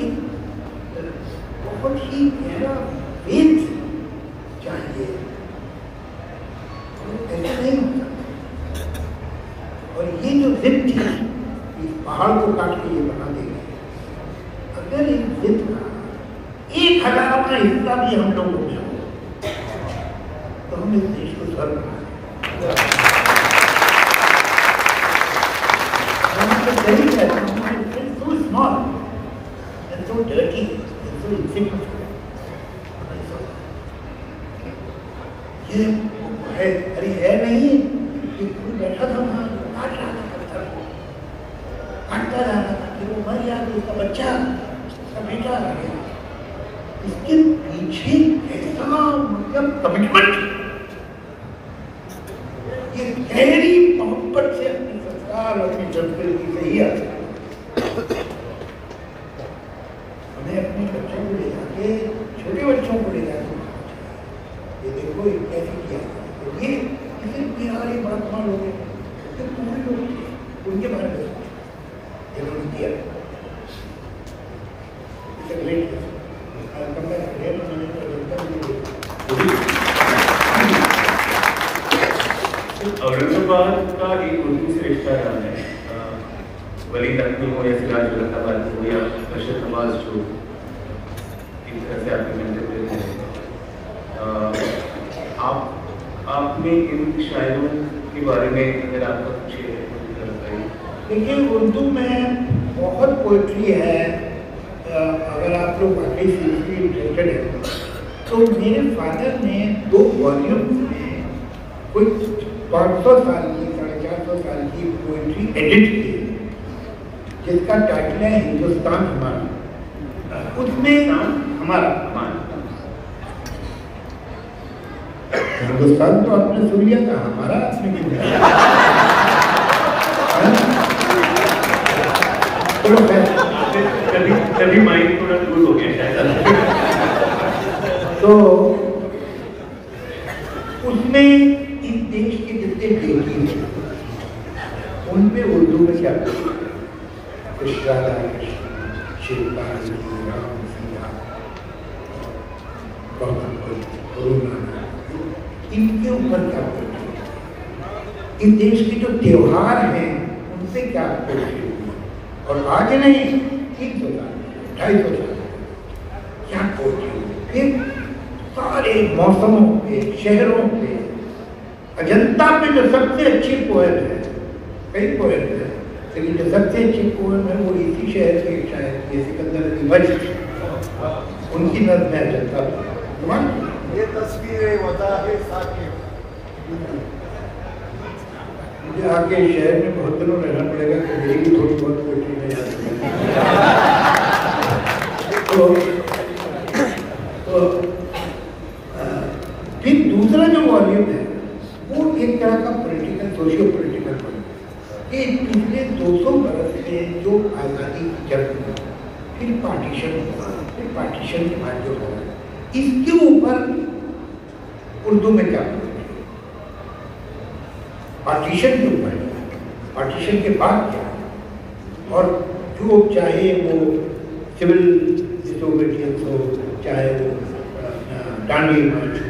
बहुत ही गहरा वेद चाहिए। ऐसा नहीं होता। और ये जो जिद थी इस पहाड़ को काट के ये बना देंगे, अगर इस जिद का एक हजार अपना हिस्सा भी हम लोग हो जाए तो हम इस देश को स्वर्ग ये है। अरे है नहीं बैठा था वहाँ काट रहा था पत्थर को, काटता रहा था कि वो मर गया उसका बच्चा उसका बेटा रह गया। इसके पीछे ऐसा मतलब कमिटमेंट गहरी मोहब्बत से अपनी संस्कार और अपनी संस्कृति से ही आता है। हमें अपने बच्चों को ले जाके, छोटे बच्चों को ले जाके ये देखो ये कैसे किया। ये किसी बिहार ये बड़ा कमाल हो गया, तो पूरे लोग उनके बारे में जरूर किया। औरंगाबाद का एक उर्दू श्रेष्ठा नाम है, वलीद अख्तर हो या सिराजुल हो या अशरफ नवाज हो, इस तरह से आपके कंटेम्प्रेरी हैं। आप आप में इन शायरों के बारे में अगर आपका कुछ है तो बताइए। देखिए उर्दू में बहुत पोइट्री है, अगर आप लोग वाकई सीरियसली इंटरेस्टेड हैं तो मेरे फादर ने दो वॉल्यूम्स में कोई पाँच सौ साल की साढ़े चार सौ साल की पोइट्री एडिट की, जिसका टाइटल है हिंदुस्तान हमारा। उसमें हमारा हिंदुस्तान तो आपने सुन लिया था, हमारा तभी माइंड थोड़ा दूर हो गया। तो उसमें देश के जितने देवी हैं उनमें उर्दू में क्या इनके ऊपर क्या, इन देश के जो त्योहार हैं उनसे क्या, और आज नहीं तीन सौ साल ढाई सौ साल क्या पोइट्री, फिर सारे मौसमों पे शहरों पे अजंता में जो सबसे अच्छी पोएम है, कई पोएम है लेकिन जो सबसे अच्छी पोएम है वो इसी शहर के शायर के सिकंदर अली वजह उनकी नज़्म में अजंता। ये तस्वीरें वदा है साकिब, मुझे आके शहर में बहुत दिनों रहना पड़ेगा कि मेरी भी थोड़ी बहुत पोइट्री में याद। तो, तो आ, फिर दूसरा जो वॉल्यूम है वो एक तरह का पॉलिटिकल सोशियो पॉलिटिकल बन ये पिछले दो सौ बरस में जो आज़ादी की जंग हुआ, फिर पार्टीशन हुआ, फिर पार्टीशन के बाद जो हुआ, इसके ऊपर उर्दू में क्या पार्टीशन के ऊपर, पार्टीशन के बाद क्या, और जो चाहे वो सिविल डिसोबीडियंस हो, चाहे वो डांडी मार्च हो,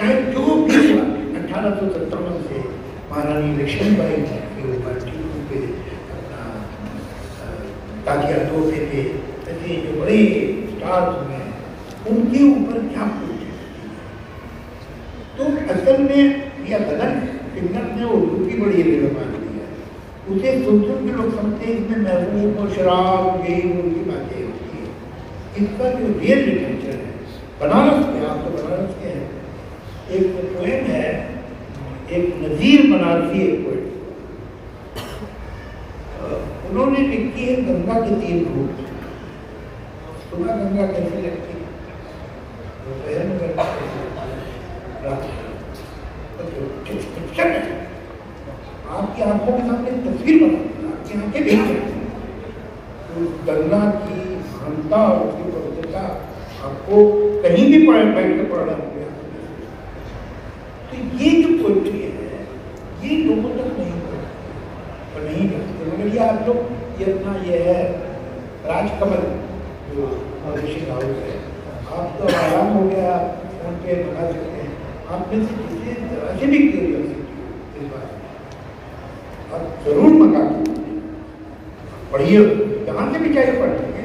चाहे जो भी अठारह सौ सत्तावन से महारानी लक्ष्मीबाई के ऊपर टीकों पे अपना ताकिया तोहफे पे ऐसे जो बड़े स्टार्स हुए हैं उनके ऊपर क्या पूछे। तो असल में यह गलत किन्नत ने उर्दू की बड़ी जगह मान ली है, उसे सुनते के लोग समझते हैं इसमें महबूब और शराब गेम उनकी बातें होती है। इसका जो रियल लिटरेचर है बनारस के, आप तो बनारस के हैं, एक पोएम है एक नज़ीर बनारसी एक पोएट, उन्होंने लिखी है गंगा के तीन रूप। सुबह गंगा कैसे लगती है, आपकी आंखों के सामने तस्वीर बना, आपकी आंखें भी गंगा की क्षमता और उसकी पवित्रता आपको कहीं भी पढ़ बैठ के पढ़ना होगा। तो ये जो पोइट्री है ये लोगों तक नहीं पहुँचती और नहीं पहुँचती, मगर ये आप लोग ये अपना ये है राजकमल जो मवेशी हाउस है, आप तो आराम हो गया फोन पे बता सकते हैं। आप में से किसी तरह से भी क्लियर कर सकते इस बात, आप जरूर मका पढ़िए, जहाँ से भी चाहिए पढ़ सकते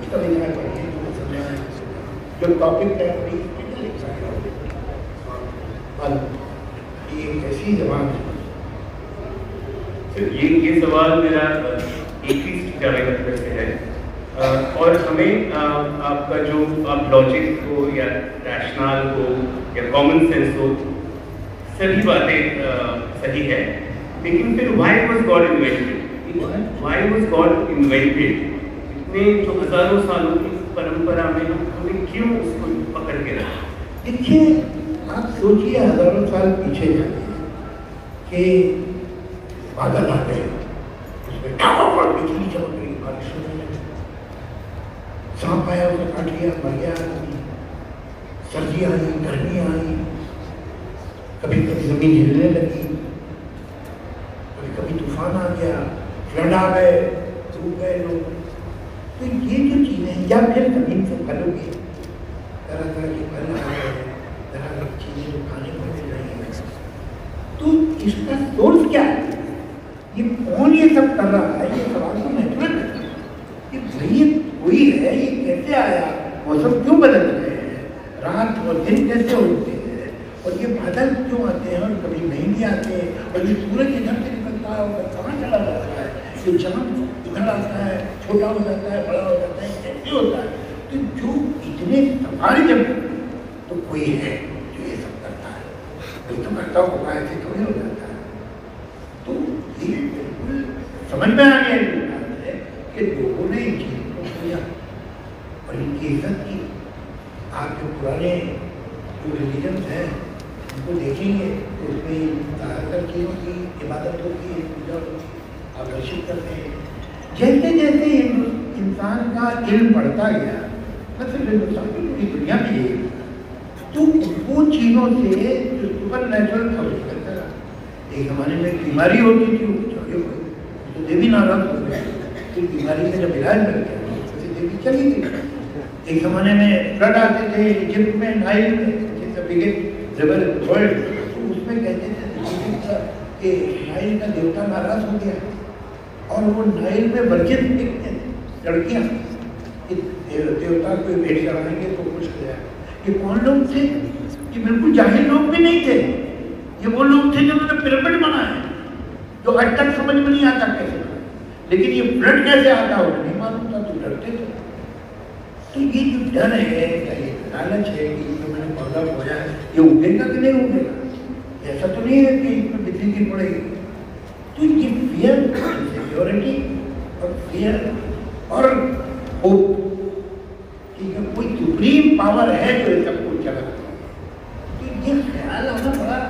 उसका लिखना पढ़िए, जो टॉपिक है ये कैसी जबान है। सर ये ये सवाल मेरा इक्कीस कैलेंडर से है, और हमें आ, आपका जो आप लॉजिक हो या रैशनल हो या कॉमन सेंस हो सभी बातें सही है, लेकिन फिर why was God invented, why was God invented, इतने जो हज़ारों सालों की परंपरा में हमें क्यों उसको पकड़ के रखा। देखिए आप सोचिए हजारों साल पीछे जाते हैं कि बादल आते हैं उसमें बिजली चमक रही, बारिश होने लगी, सांप आया उसने काट लिया, मर गया आदमी। सर्दी आई, गर्मी आई, कभी कभी जमीन हिलने लगी, कभी कभी तूफान आ गया, फ्लड आ गए, डूब गए लोग। तो ये जो चीज़ें हैं, या फिर जमीन से फलोगे तरह तरह के फल आ गए, तरह तरह की चीज़ें जो खाने को मिल रही है, तो इसका सोर्स क्या है? ये कौन ये सब कर रहा है? ये सवाल तो नेटवर्क कि भाई ये कोई है, ये कैसे आया, मौसम क्यों बदल गए हैं, रात और दिन कैसे होते हैं, और ये बादल क्यों आते हैं और कभी नहीं भी आते, और ये सूरज इधर से निकलता है और कहाँ चला जाता है, ये चाँद उधर आता है, छोटा हो जाता है, बड़ा हो जाता है, कैसे होता है। तो जो इतने सवाल जब तो कोई है जो ये सब करता है, कोई तो करता होगा, ऐसे थोड़ी हो जाता है। तो ये बिल्कुल समझ में आ गया बात है कि लोगों ने इन चीज़ों को किया और इनकी इज्जत की। आप जो पुराने जो रिलीजन हैं उनको देखेंगे तो उसमें ताकत की होगी, इबादत होती है, पूजा होती है, आकर्षित करते हैं। जैसे जैसे इंसान का इल्म बढ़ता गया, मतलब हिंदुस्तान की पूरी दुनिया में ये तो उन चीज़ों से जो सुपर नेचुरल खबर करता रहा। एक ज़माने में एक बीमारी होती थी, चले तो देवी नाराज हो गए, फिर बीमारी से जब इलाज मिल गया तो देवी चली थी। एक ज़माने में फ्लड आते थे इजिप्ट में, नाइल में, वर्ल्ड तो उसमें कहते थे कि नाइल का देवता नाराज हो गया और वो नाइल में बर्चित दिखते थे लड़कियाँ, देवता को भेंट कराएंगे तो खुश हो जाएगा। ये कौन लोग थे? ये बिल्कुल जाहिल लोग भी नहीं थे, ये वो लोग थे जिन्होंने पिरामिड बनाया, जो आज तक समझ में नहीं आता कैसे बनाया, लेकिन ये फ्लड कैसे आता हो नहीं मालूम था, तो डरते थे। तो ये जो डर है, ये लालच है कि जो मैंने पौधा बोया है ये उगेगा कि नहीं उगेगा, ऐसा तो नहीं है कि इसमें बिजली गिर पड़ेगी। तो ये फियर, सिक्योरिटी और फियर और होप, ठीक है, कोई सुप्रीम पावर है जो ऐसा कुछ चला। तो ये ख्याल आना बड़ा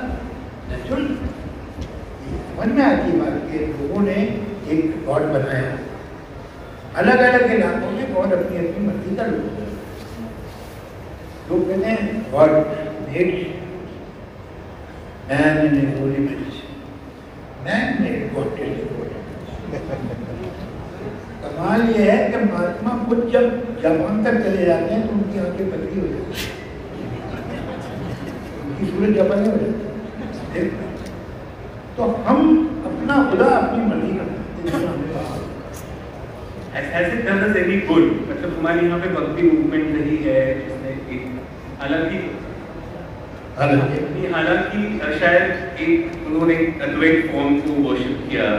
मन में आती बात के लोगों ने एक गॉड बनाया, अलग अलग इलाकों में गॉड अपनी अपनी मर्जी का लोग लोग कहते हैं God made man in his own image, man made God in his own image. कमाल ये है कि महात्मा खुद जब जापान तक चले जाते हैं तो उनकी आंखें पतली हो जाती है, उनकी सूरज जापान में हो जाती है। तो हम अपना खुदा अपनी मर्जी करते हैं, ऐसे तरह से भी गुड, मतलब हमारे यहाँ पे भक्ति मूवमेंट नहीं है जिसने एक अलग ही हालांकि शायद एक उन्होंने अद्वैत फॉर्म को वर्शिप किया,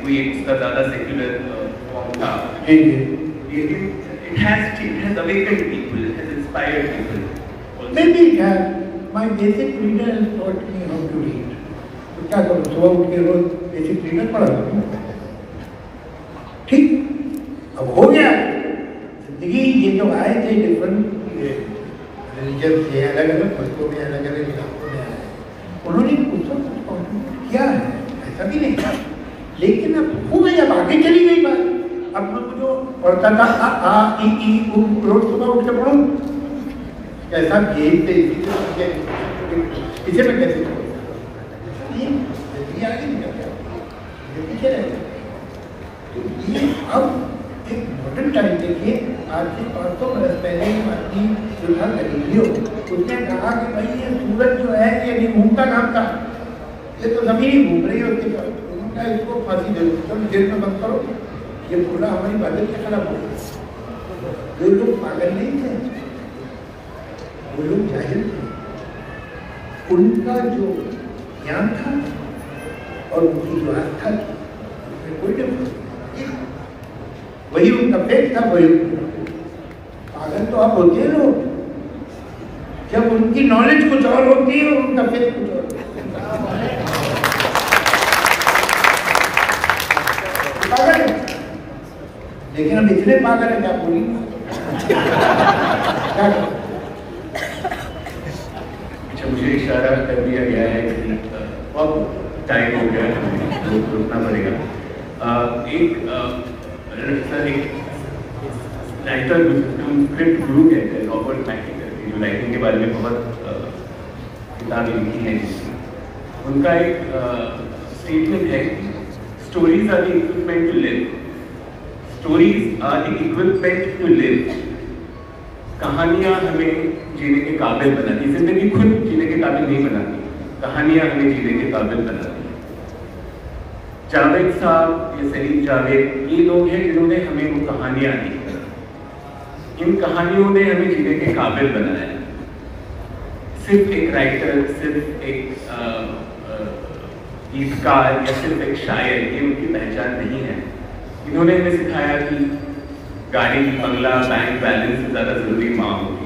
कोई एक उसका ज़्यादा सेक्युलर फॉर्म था, लेकिन it has it has awakened people, it has inspired people. Maybe my basic reader taught me how to read. तो क्या करूँ, सुबह उठ के रोज बेसिक रीडर पढ़ा करूँ, ठीक, अब हो गया जिंदगी। ये जो आए थे डिफरेंट रिलीजन से, अलग अलग मजहबों में, अलग अलग इलाकों में आए, उन्होंने कुछ ना कुछ कॉन्ट्रीब्यूट किया है, ऐसा भी नहीं था। लेकिन अब हो गई, अब आगे चली गई बात। अब मैं जो पढ़ता था आ आ ई ई ऊ रोज सुबह उठ के पढ़ूँ, कैसा गेम थे, इसे मैं कैसे आगे। तो ये अब एक मॉडर्न टाइम देखिए, आज से पाँच सौ बरस पहले की जो था गलीलियो, उसने कहा कि भाई ये सूरज जो है ये नहीं घूमता घामता, ये तो जमीन ही घूम रही होती है, उनका इसको फांसी दे दो, जेल में बंद करो। ये बोला हमारी बादल के खराब हो गई, ये लोग पागल नहीं थे, वो लोग जाहिल थे, उनका जो ज्ञान था और उनकी जो आस्था थी उसमें कोई डिफरेंस नहीं, वही उनका पेट था, वही पागल तो आप होते हैं लोग जब उनकी नॉलेज कुछ और होती है और उनका पेट कुछ और पागल। लेकिन हम इतने पागल हैं क्या बोली मुझे इशारा कर दिया गया है कि अब टाइम हो गया है, रुकना पड़ेगा। एक सर एक राइटर स्क्रिप्ट गुरु कहते हैं रॉबर्ट मैकी करके, जो राइटिंग के बारे में बहुत किताबें लिखी हैं। उनका एक स्टेटमेंट है, stories are the equipment to live, stories are the equipment to live. कहानियाँ हमें जीने के काबिल बनाती, जिंदगी खुद जीने के काबिल नहीं बनाती, कहानियाँ हमें जीने के काबिल बनाती। जावेद साहब या सलीम जावेद, ये लोग हैं जिन्होंने हमें वो कहानियाँ दी, इन कहानियों ने हमें जीने के काबिल बनाया। सिर्फ एक राइटर, सिर्फ एक गीतकार या सिर्फ एक शायर, ये उनकी पहचान नहीं है। इन्होंने हमें सिखाया कि गाड़ी, बंगला, बैंक बैलेंस से ज़्यादा ज़रूरी माँ होगी।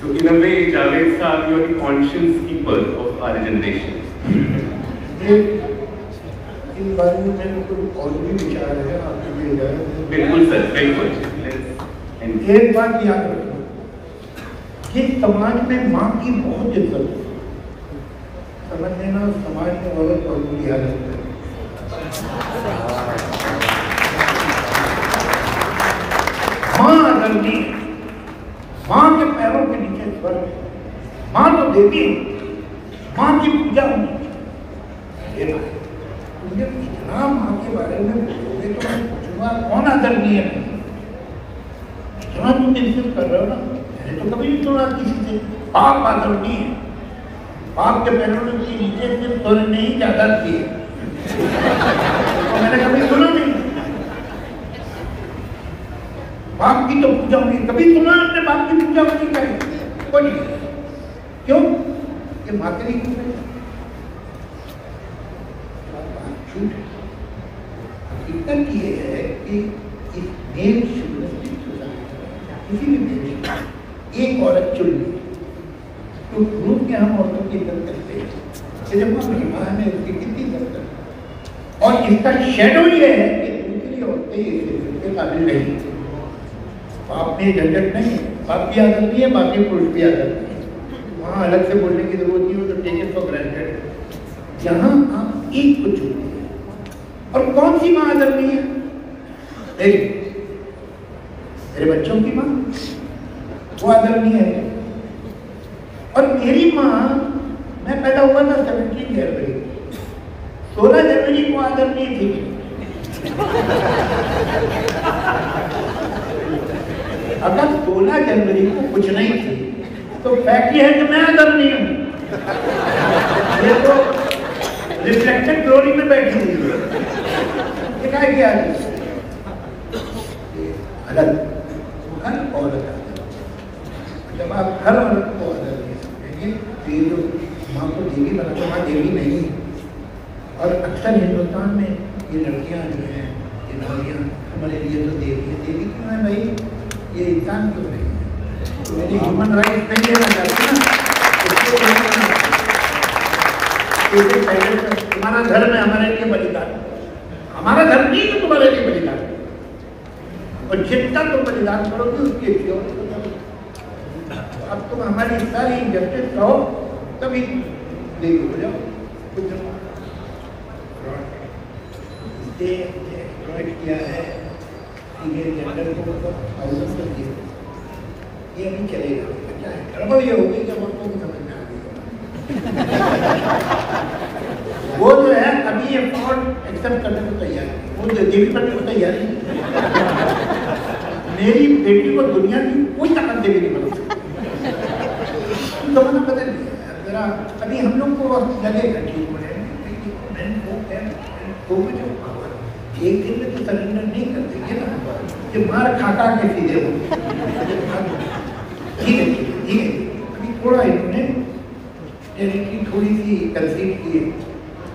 So in a way, Jawed sir, you are the conscience keeper of our generation. In बारे में मेरे को और भी विचार है आपके भी हैं। बिल्कुल सर, बिल्कुल। एक बात याद रखो कि समाज में माँ की बहुत इज्जत है। समझ लेना, समाज में औरत और बुरी हालत है। माँ अदलती, माँ के पैरों के नीचे स्वर्ग है, माँ तो देवी है, माँ की पूजा होनी चाहिए। मुझे इतना माँ के बारे में पूछोगे तो मैं पूछूंगा कौन आदर नहीं है। इतना तुम टेंशन कर रहे हो ना, मैंने तो कभी नहीं सुना किसी से बाप आदर नहीं है, बाप के पैरों के नीचे सिर्फ स्वर्ग नहीं ज्यादा थी, मैंने कभी सुना नहीं। बाप की तो पूजा होगी, कभी सुना आपने बाप की पूजा होगी कहीं? क्यों? ये माँ के नहीं पूजा हकीकत ये है कि इस मेल किसी भी मेल एक औरत चुन ली तो रूप के हम औरतों की इज्जत करते हैं। जब हम माँ में उसकी कितनी इज्जत करते, और इसका शेडो ये है कि दूसरी औरतें इसके काबिल नहीं है। बाप में झंझट नहीं, बाप की आदत नहीं है, बाप के पुरुष भी आदत नहीं है। वहाँ अलग से बोलने की जरूरत नहीं हो, तो टेक इट फॉर ग्रांटेड। यहाँ आप एक को चुनते हैं। और कौन सी माँ आदत नहीं है? मेरी मेरे बच्चों की माँ वो आदत नहीं है। और मेरी माँ, मैं पैदा हुआ था सेवनटीन जनवरी, सोलह जनवरी को आदत नहीं थी। अगर सोलह जनवरी को कुछ नहीं थी तो फैक्ट्री है कि मैं अदर नहीं हूँ। ये तो रिफ्लेक्टेड ग्लोरी में बैठी हुई है, दिखाई गया अलग हर औरत है। जब आप हर औरत को अदर नहीं समझेंगे तो ये जो माँ को देवी बनाते, माँ देवी नहीं। और अक्सर हिंदुस्तान में ये लड़कियाँ जो हैं, ये नारियाँ हमारे लिए तो देवी है। देवी क्यों है भाई? ये इंसान क्यों नहीं है? मेरी ह्यूमन राइट नहीं है ना। तुम्हारा धर्म है हमारे लिए बलिदान, हमारा धर्म नहीं तो तुम्हारे लिए बलिदान। और जितना तुम बलिदान करोगे उसकी अच्छी। अब तुम हमारी सारी इंजस्टिस कहो तभी देवी हो जाओ। कुछ किया है ये जनरल को थाउजेंड तक दिए, ये अभी चलेगा। क्या है गड़बड़ ये होगी जब हमको समझ में आ गई। वो जो है अभी ये फ्रॉड एक्सेप्ट करने को तैयार है, वो देवी बनने को तैयार नहीं। मेरी बेटी को दुनिया की कोई ताकत देवी नहीं बना सकती। तो मैंने पता नहीं जरा अभी हम लोग को वक्त लगेगा ठीक हो रहे हैं। एक दिन में तो सरेंडर नहीं कर देंगे ना, कि मार खाका के सीधे हो। ठीक है, ठीक है। अभी थोड़ा इन्होंने यानी कि थोड़ी सी कंसीड की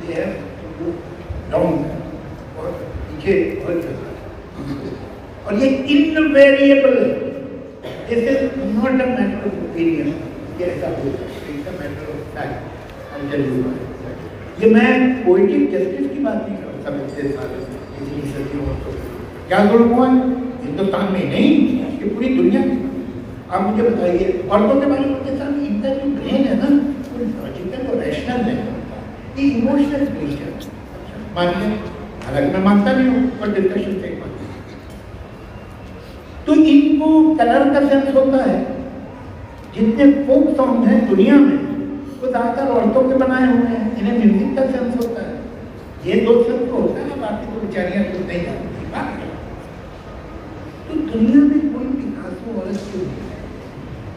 ये है वो लॉन्ग और पीछे और और ये इनवेरिएबल है। जैसे not a matter of opinion, ये ऐसा बोलता है, it's a matter of fact. I tell you ये मैं पोएटिक जस्टिस की बात नहीं कर रहा था। इतने सारे इतनी सदियों तो क्या लोग हुआ है हिंदुस्तान में, नहीं कि पूरी दुनिया में। आप मुझे बताइए औरतों के बारे में साथ इनका जो ब्रेन है ना वो लॉजिकल और रैशनल है, ये इमोशनल क्रिएचर। मानिए हालांकि मैं मानता भी हूँ पर डिस्कशन से मानता हूँ। तो इनको कलर का सेंस होता है। जितने फोक सॉन्ग हैं दुनिया में वो ज़्यादातर औरतों के बनाए हुए हैं, इन्हें म्यूजिक का सेंस होता है। ये दो सेंस तो होता है, बाकी तो बेचारियाँ तो नहीं जानती बात है। तो दुनिया में कोई पिकासो औरत क्यों नहीं,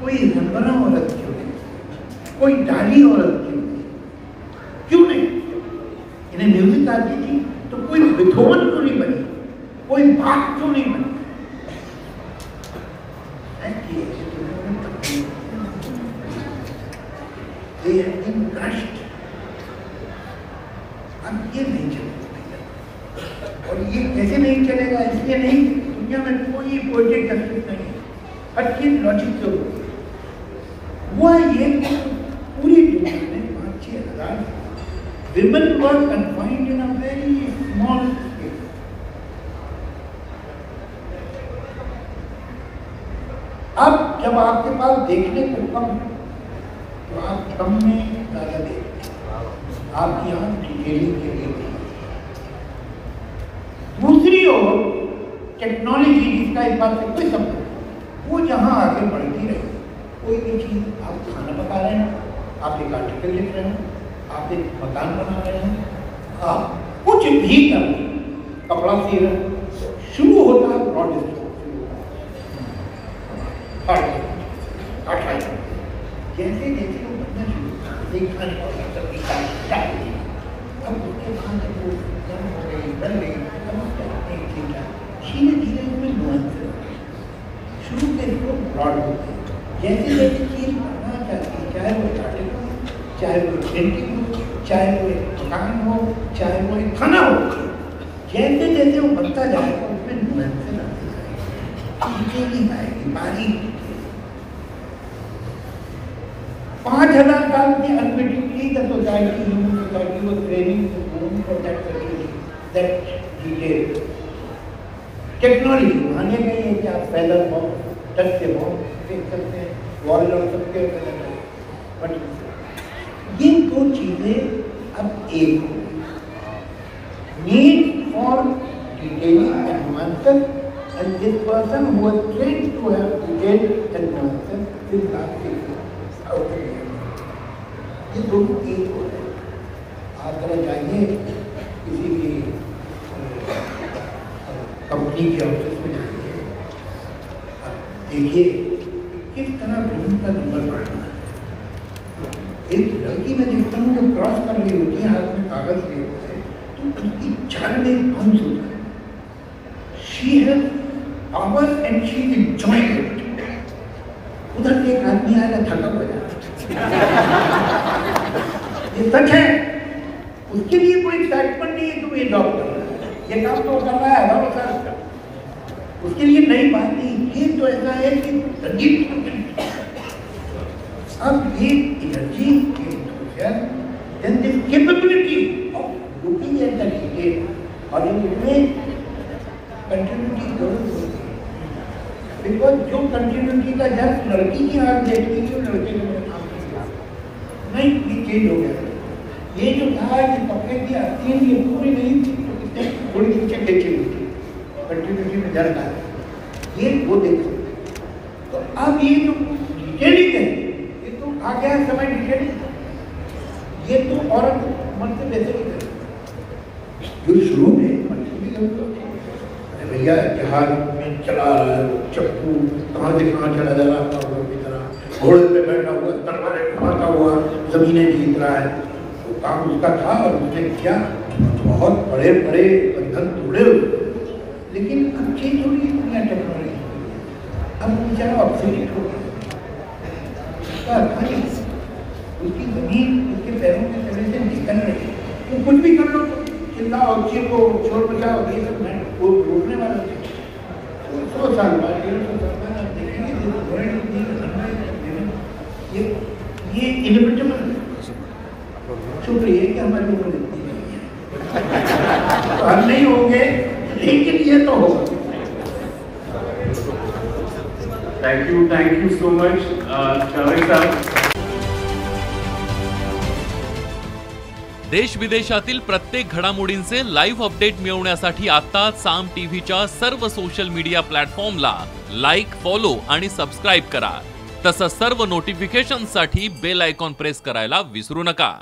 कोई रंगना औरत क्यों नहीं, कोई डाली औरत क्यों नहीं, क्यों नहीं? इन्हें म्यूजिक आती थी तो कोई विधोन क्यों नहीं बनी, कोई बात क्यों नहीं बनी? They have been crushed. अब ये नहीं चलेगा, और ये कैसे नहीं चलेगा इसलिए नहीं, दुनिया में कोई पोएटिक तस्वीर नहीं है। और ये लॉजिक जो हुआ ये पूरी दुनिया में पाँच छः हजार women were confined in a very small space. अब जब आपके पास देखने को कम है तो आप कम में ज़्यादा देखते, आपकी आँख डिटेलिंग के लिए देखते। दूसरी ओर टेक्नोलॉजी जिसका इस बात से कोई संबंध नहीं, वो जहाँ आगे बढ़ती रही। कोई भी चीज़, आप खाना पका रहे हैं, आप एक आर्टिकल लिख रहे हैं, आप एक मकान बना रहे हैं, आप कुछ भी कर रहे हैं, कपड़ा सी रहे हैं, शुरू होता है ब्रॉड डिस्ट्रीब्यूशन। जैसे जैसे वो बनना शुरू देखा नहीं, अब उसके बाद वो गर्म हो गई बन गई, अब उसका धीरे धीरे उसमें नुआंस शुरू से वो ब्रॉड होते हैं। जैसे जैसे चीज़ बनना चाहती है, चाहे वो चाटे हो, चाहे वो पेंटिंग हो, चाहे वो एक मकान हो, चाहे वो एक खाना हो, जैसे जैसे वो बनता जाएगा उसमें नुआंस आती जाएगी, नहीं आएगी बारीक। पाँच हजार साल की अनबिटिकली the society human society was training the woman for that particular that detail. Technology माने गई है कि आप पैदल हो, टच से हो, देख सकते हैं, वॉल लॉक सकते हैं, बट ये दो चीज़ें अब एक हो गई, need for detailing and nuances. And this person who was trained to have detail and nuances is lost okay. ये दोनों एक हो रहे हैं। आप अगर जाइए किसी भी कंपनी के ऑफिस में जाइए, देखिए किस तरह रूम का नंबर बढ़ना है। एक लड़की में देखता हूँ जब क्रॉस कर रही होती है, हाथ में कागज लिए होते हैं, तो उनकी चाल में एक भंश होता है। She has power and she is enjoying it. उधर से एक आदमी आएगा, थकक हो जाएगा। ये सच है, उसके लिए कोई एक्साइटमेंट नहीं है कि वो ये जॉब कर रहा है, ये काम तो कर रहा है, हजारों साल कर, उसके लिए नई बात नहीं। ये तो ऐसा है कि रंजीत, अब ये energy capability of looking at the detail, और इनमें कंटिन्यूटी जरूर होती है। बिकॉज जो कंटिन्यूटी का जस्ट लड़की की आँख देखती थी, लड़के नहीं ये चेंज हो गया। ये जो था कि कपड़े की आती ये पूरी नहीं थी, थोड़ी नीचे खींची हुई थी, कंटिन्यूटी में दर्द आ ये वो देख सकते। तो अब ये जो डिटेलिंग है ये तो आ गया समय डिटेलिंग, ये तो औरत मन से वैसे भी कर जो शुरू में मन से भी कर भैया जहाज में चला रहा है, चप्पू कहाँ से कहाँ चला जा रहा है, घोड़ों की तरह घोड़े पे बैठा हुआ, तलवारें घुमाता हुआ ज़मीनें जीत रहा है। तो काम उसका था और उसने किया, बहुत बड़े बड़े बंधन तोड़े। लेकिन अब चीज हो रही है दुनिया, टेक्नोलॉजी अब बेचारा ऑब्सोलीट हो गया। उसकी ज़मीन उसके पैरों के तले से निकल रही है, वो कुछ भी कर लो, चिल्लाओ को छोड़ बचाओ, ये सब मैं वो रोकने वाला था। सौ साल बाद डेढ़ सौ साल बाद आप देखेंगे ये ये इनविटेबल शुक्र है कि हमारी उम्र इतनी नहीं है, हम नहीं होंगे लेकिन ये तो होगा। Thank you, thank you so much Javed साहब। देश विदेशातील प्रत्येक घडामोडींचे लाईव्ह अपडेट मिळवण्यासाठी आता साम टीव्हीच्या सर्व सोशल मीडिया प्लॅटफॉर्मला लाईक, फॉलो आणि सबस्क्राइब करा। तसंच सर्व नोटिफिकेशनसाठी बेल आयकॉन प्रेस करायला विसरू नका।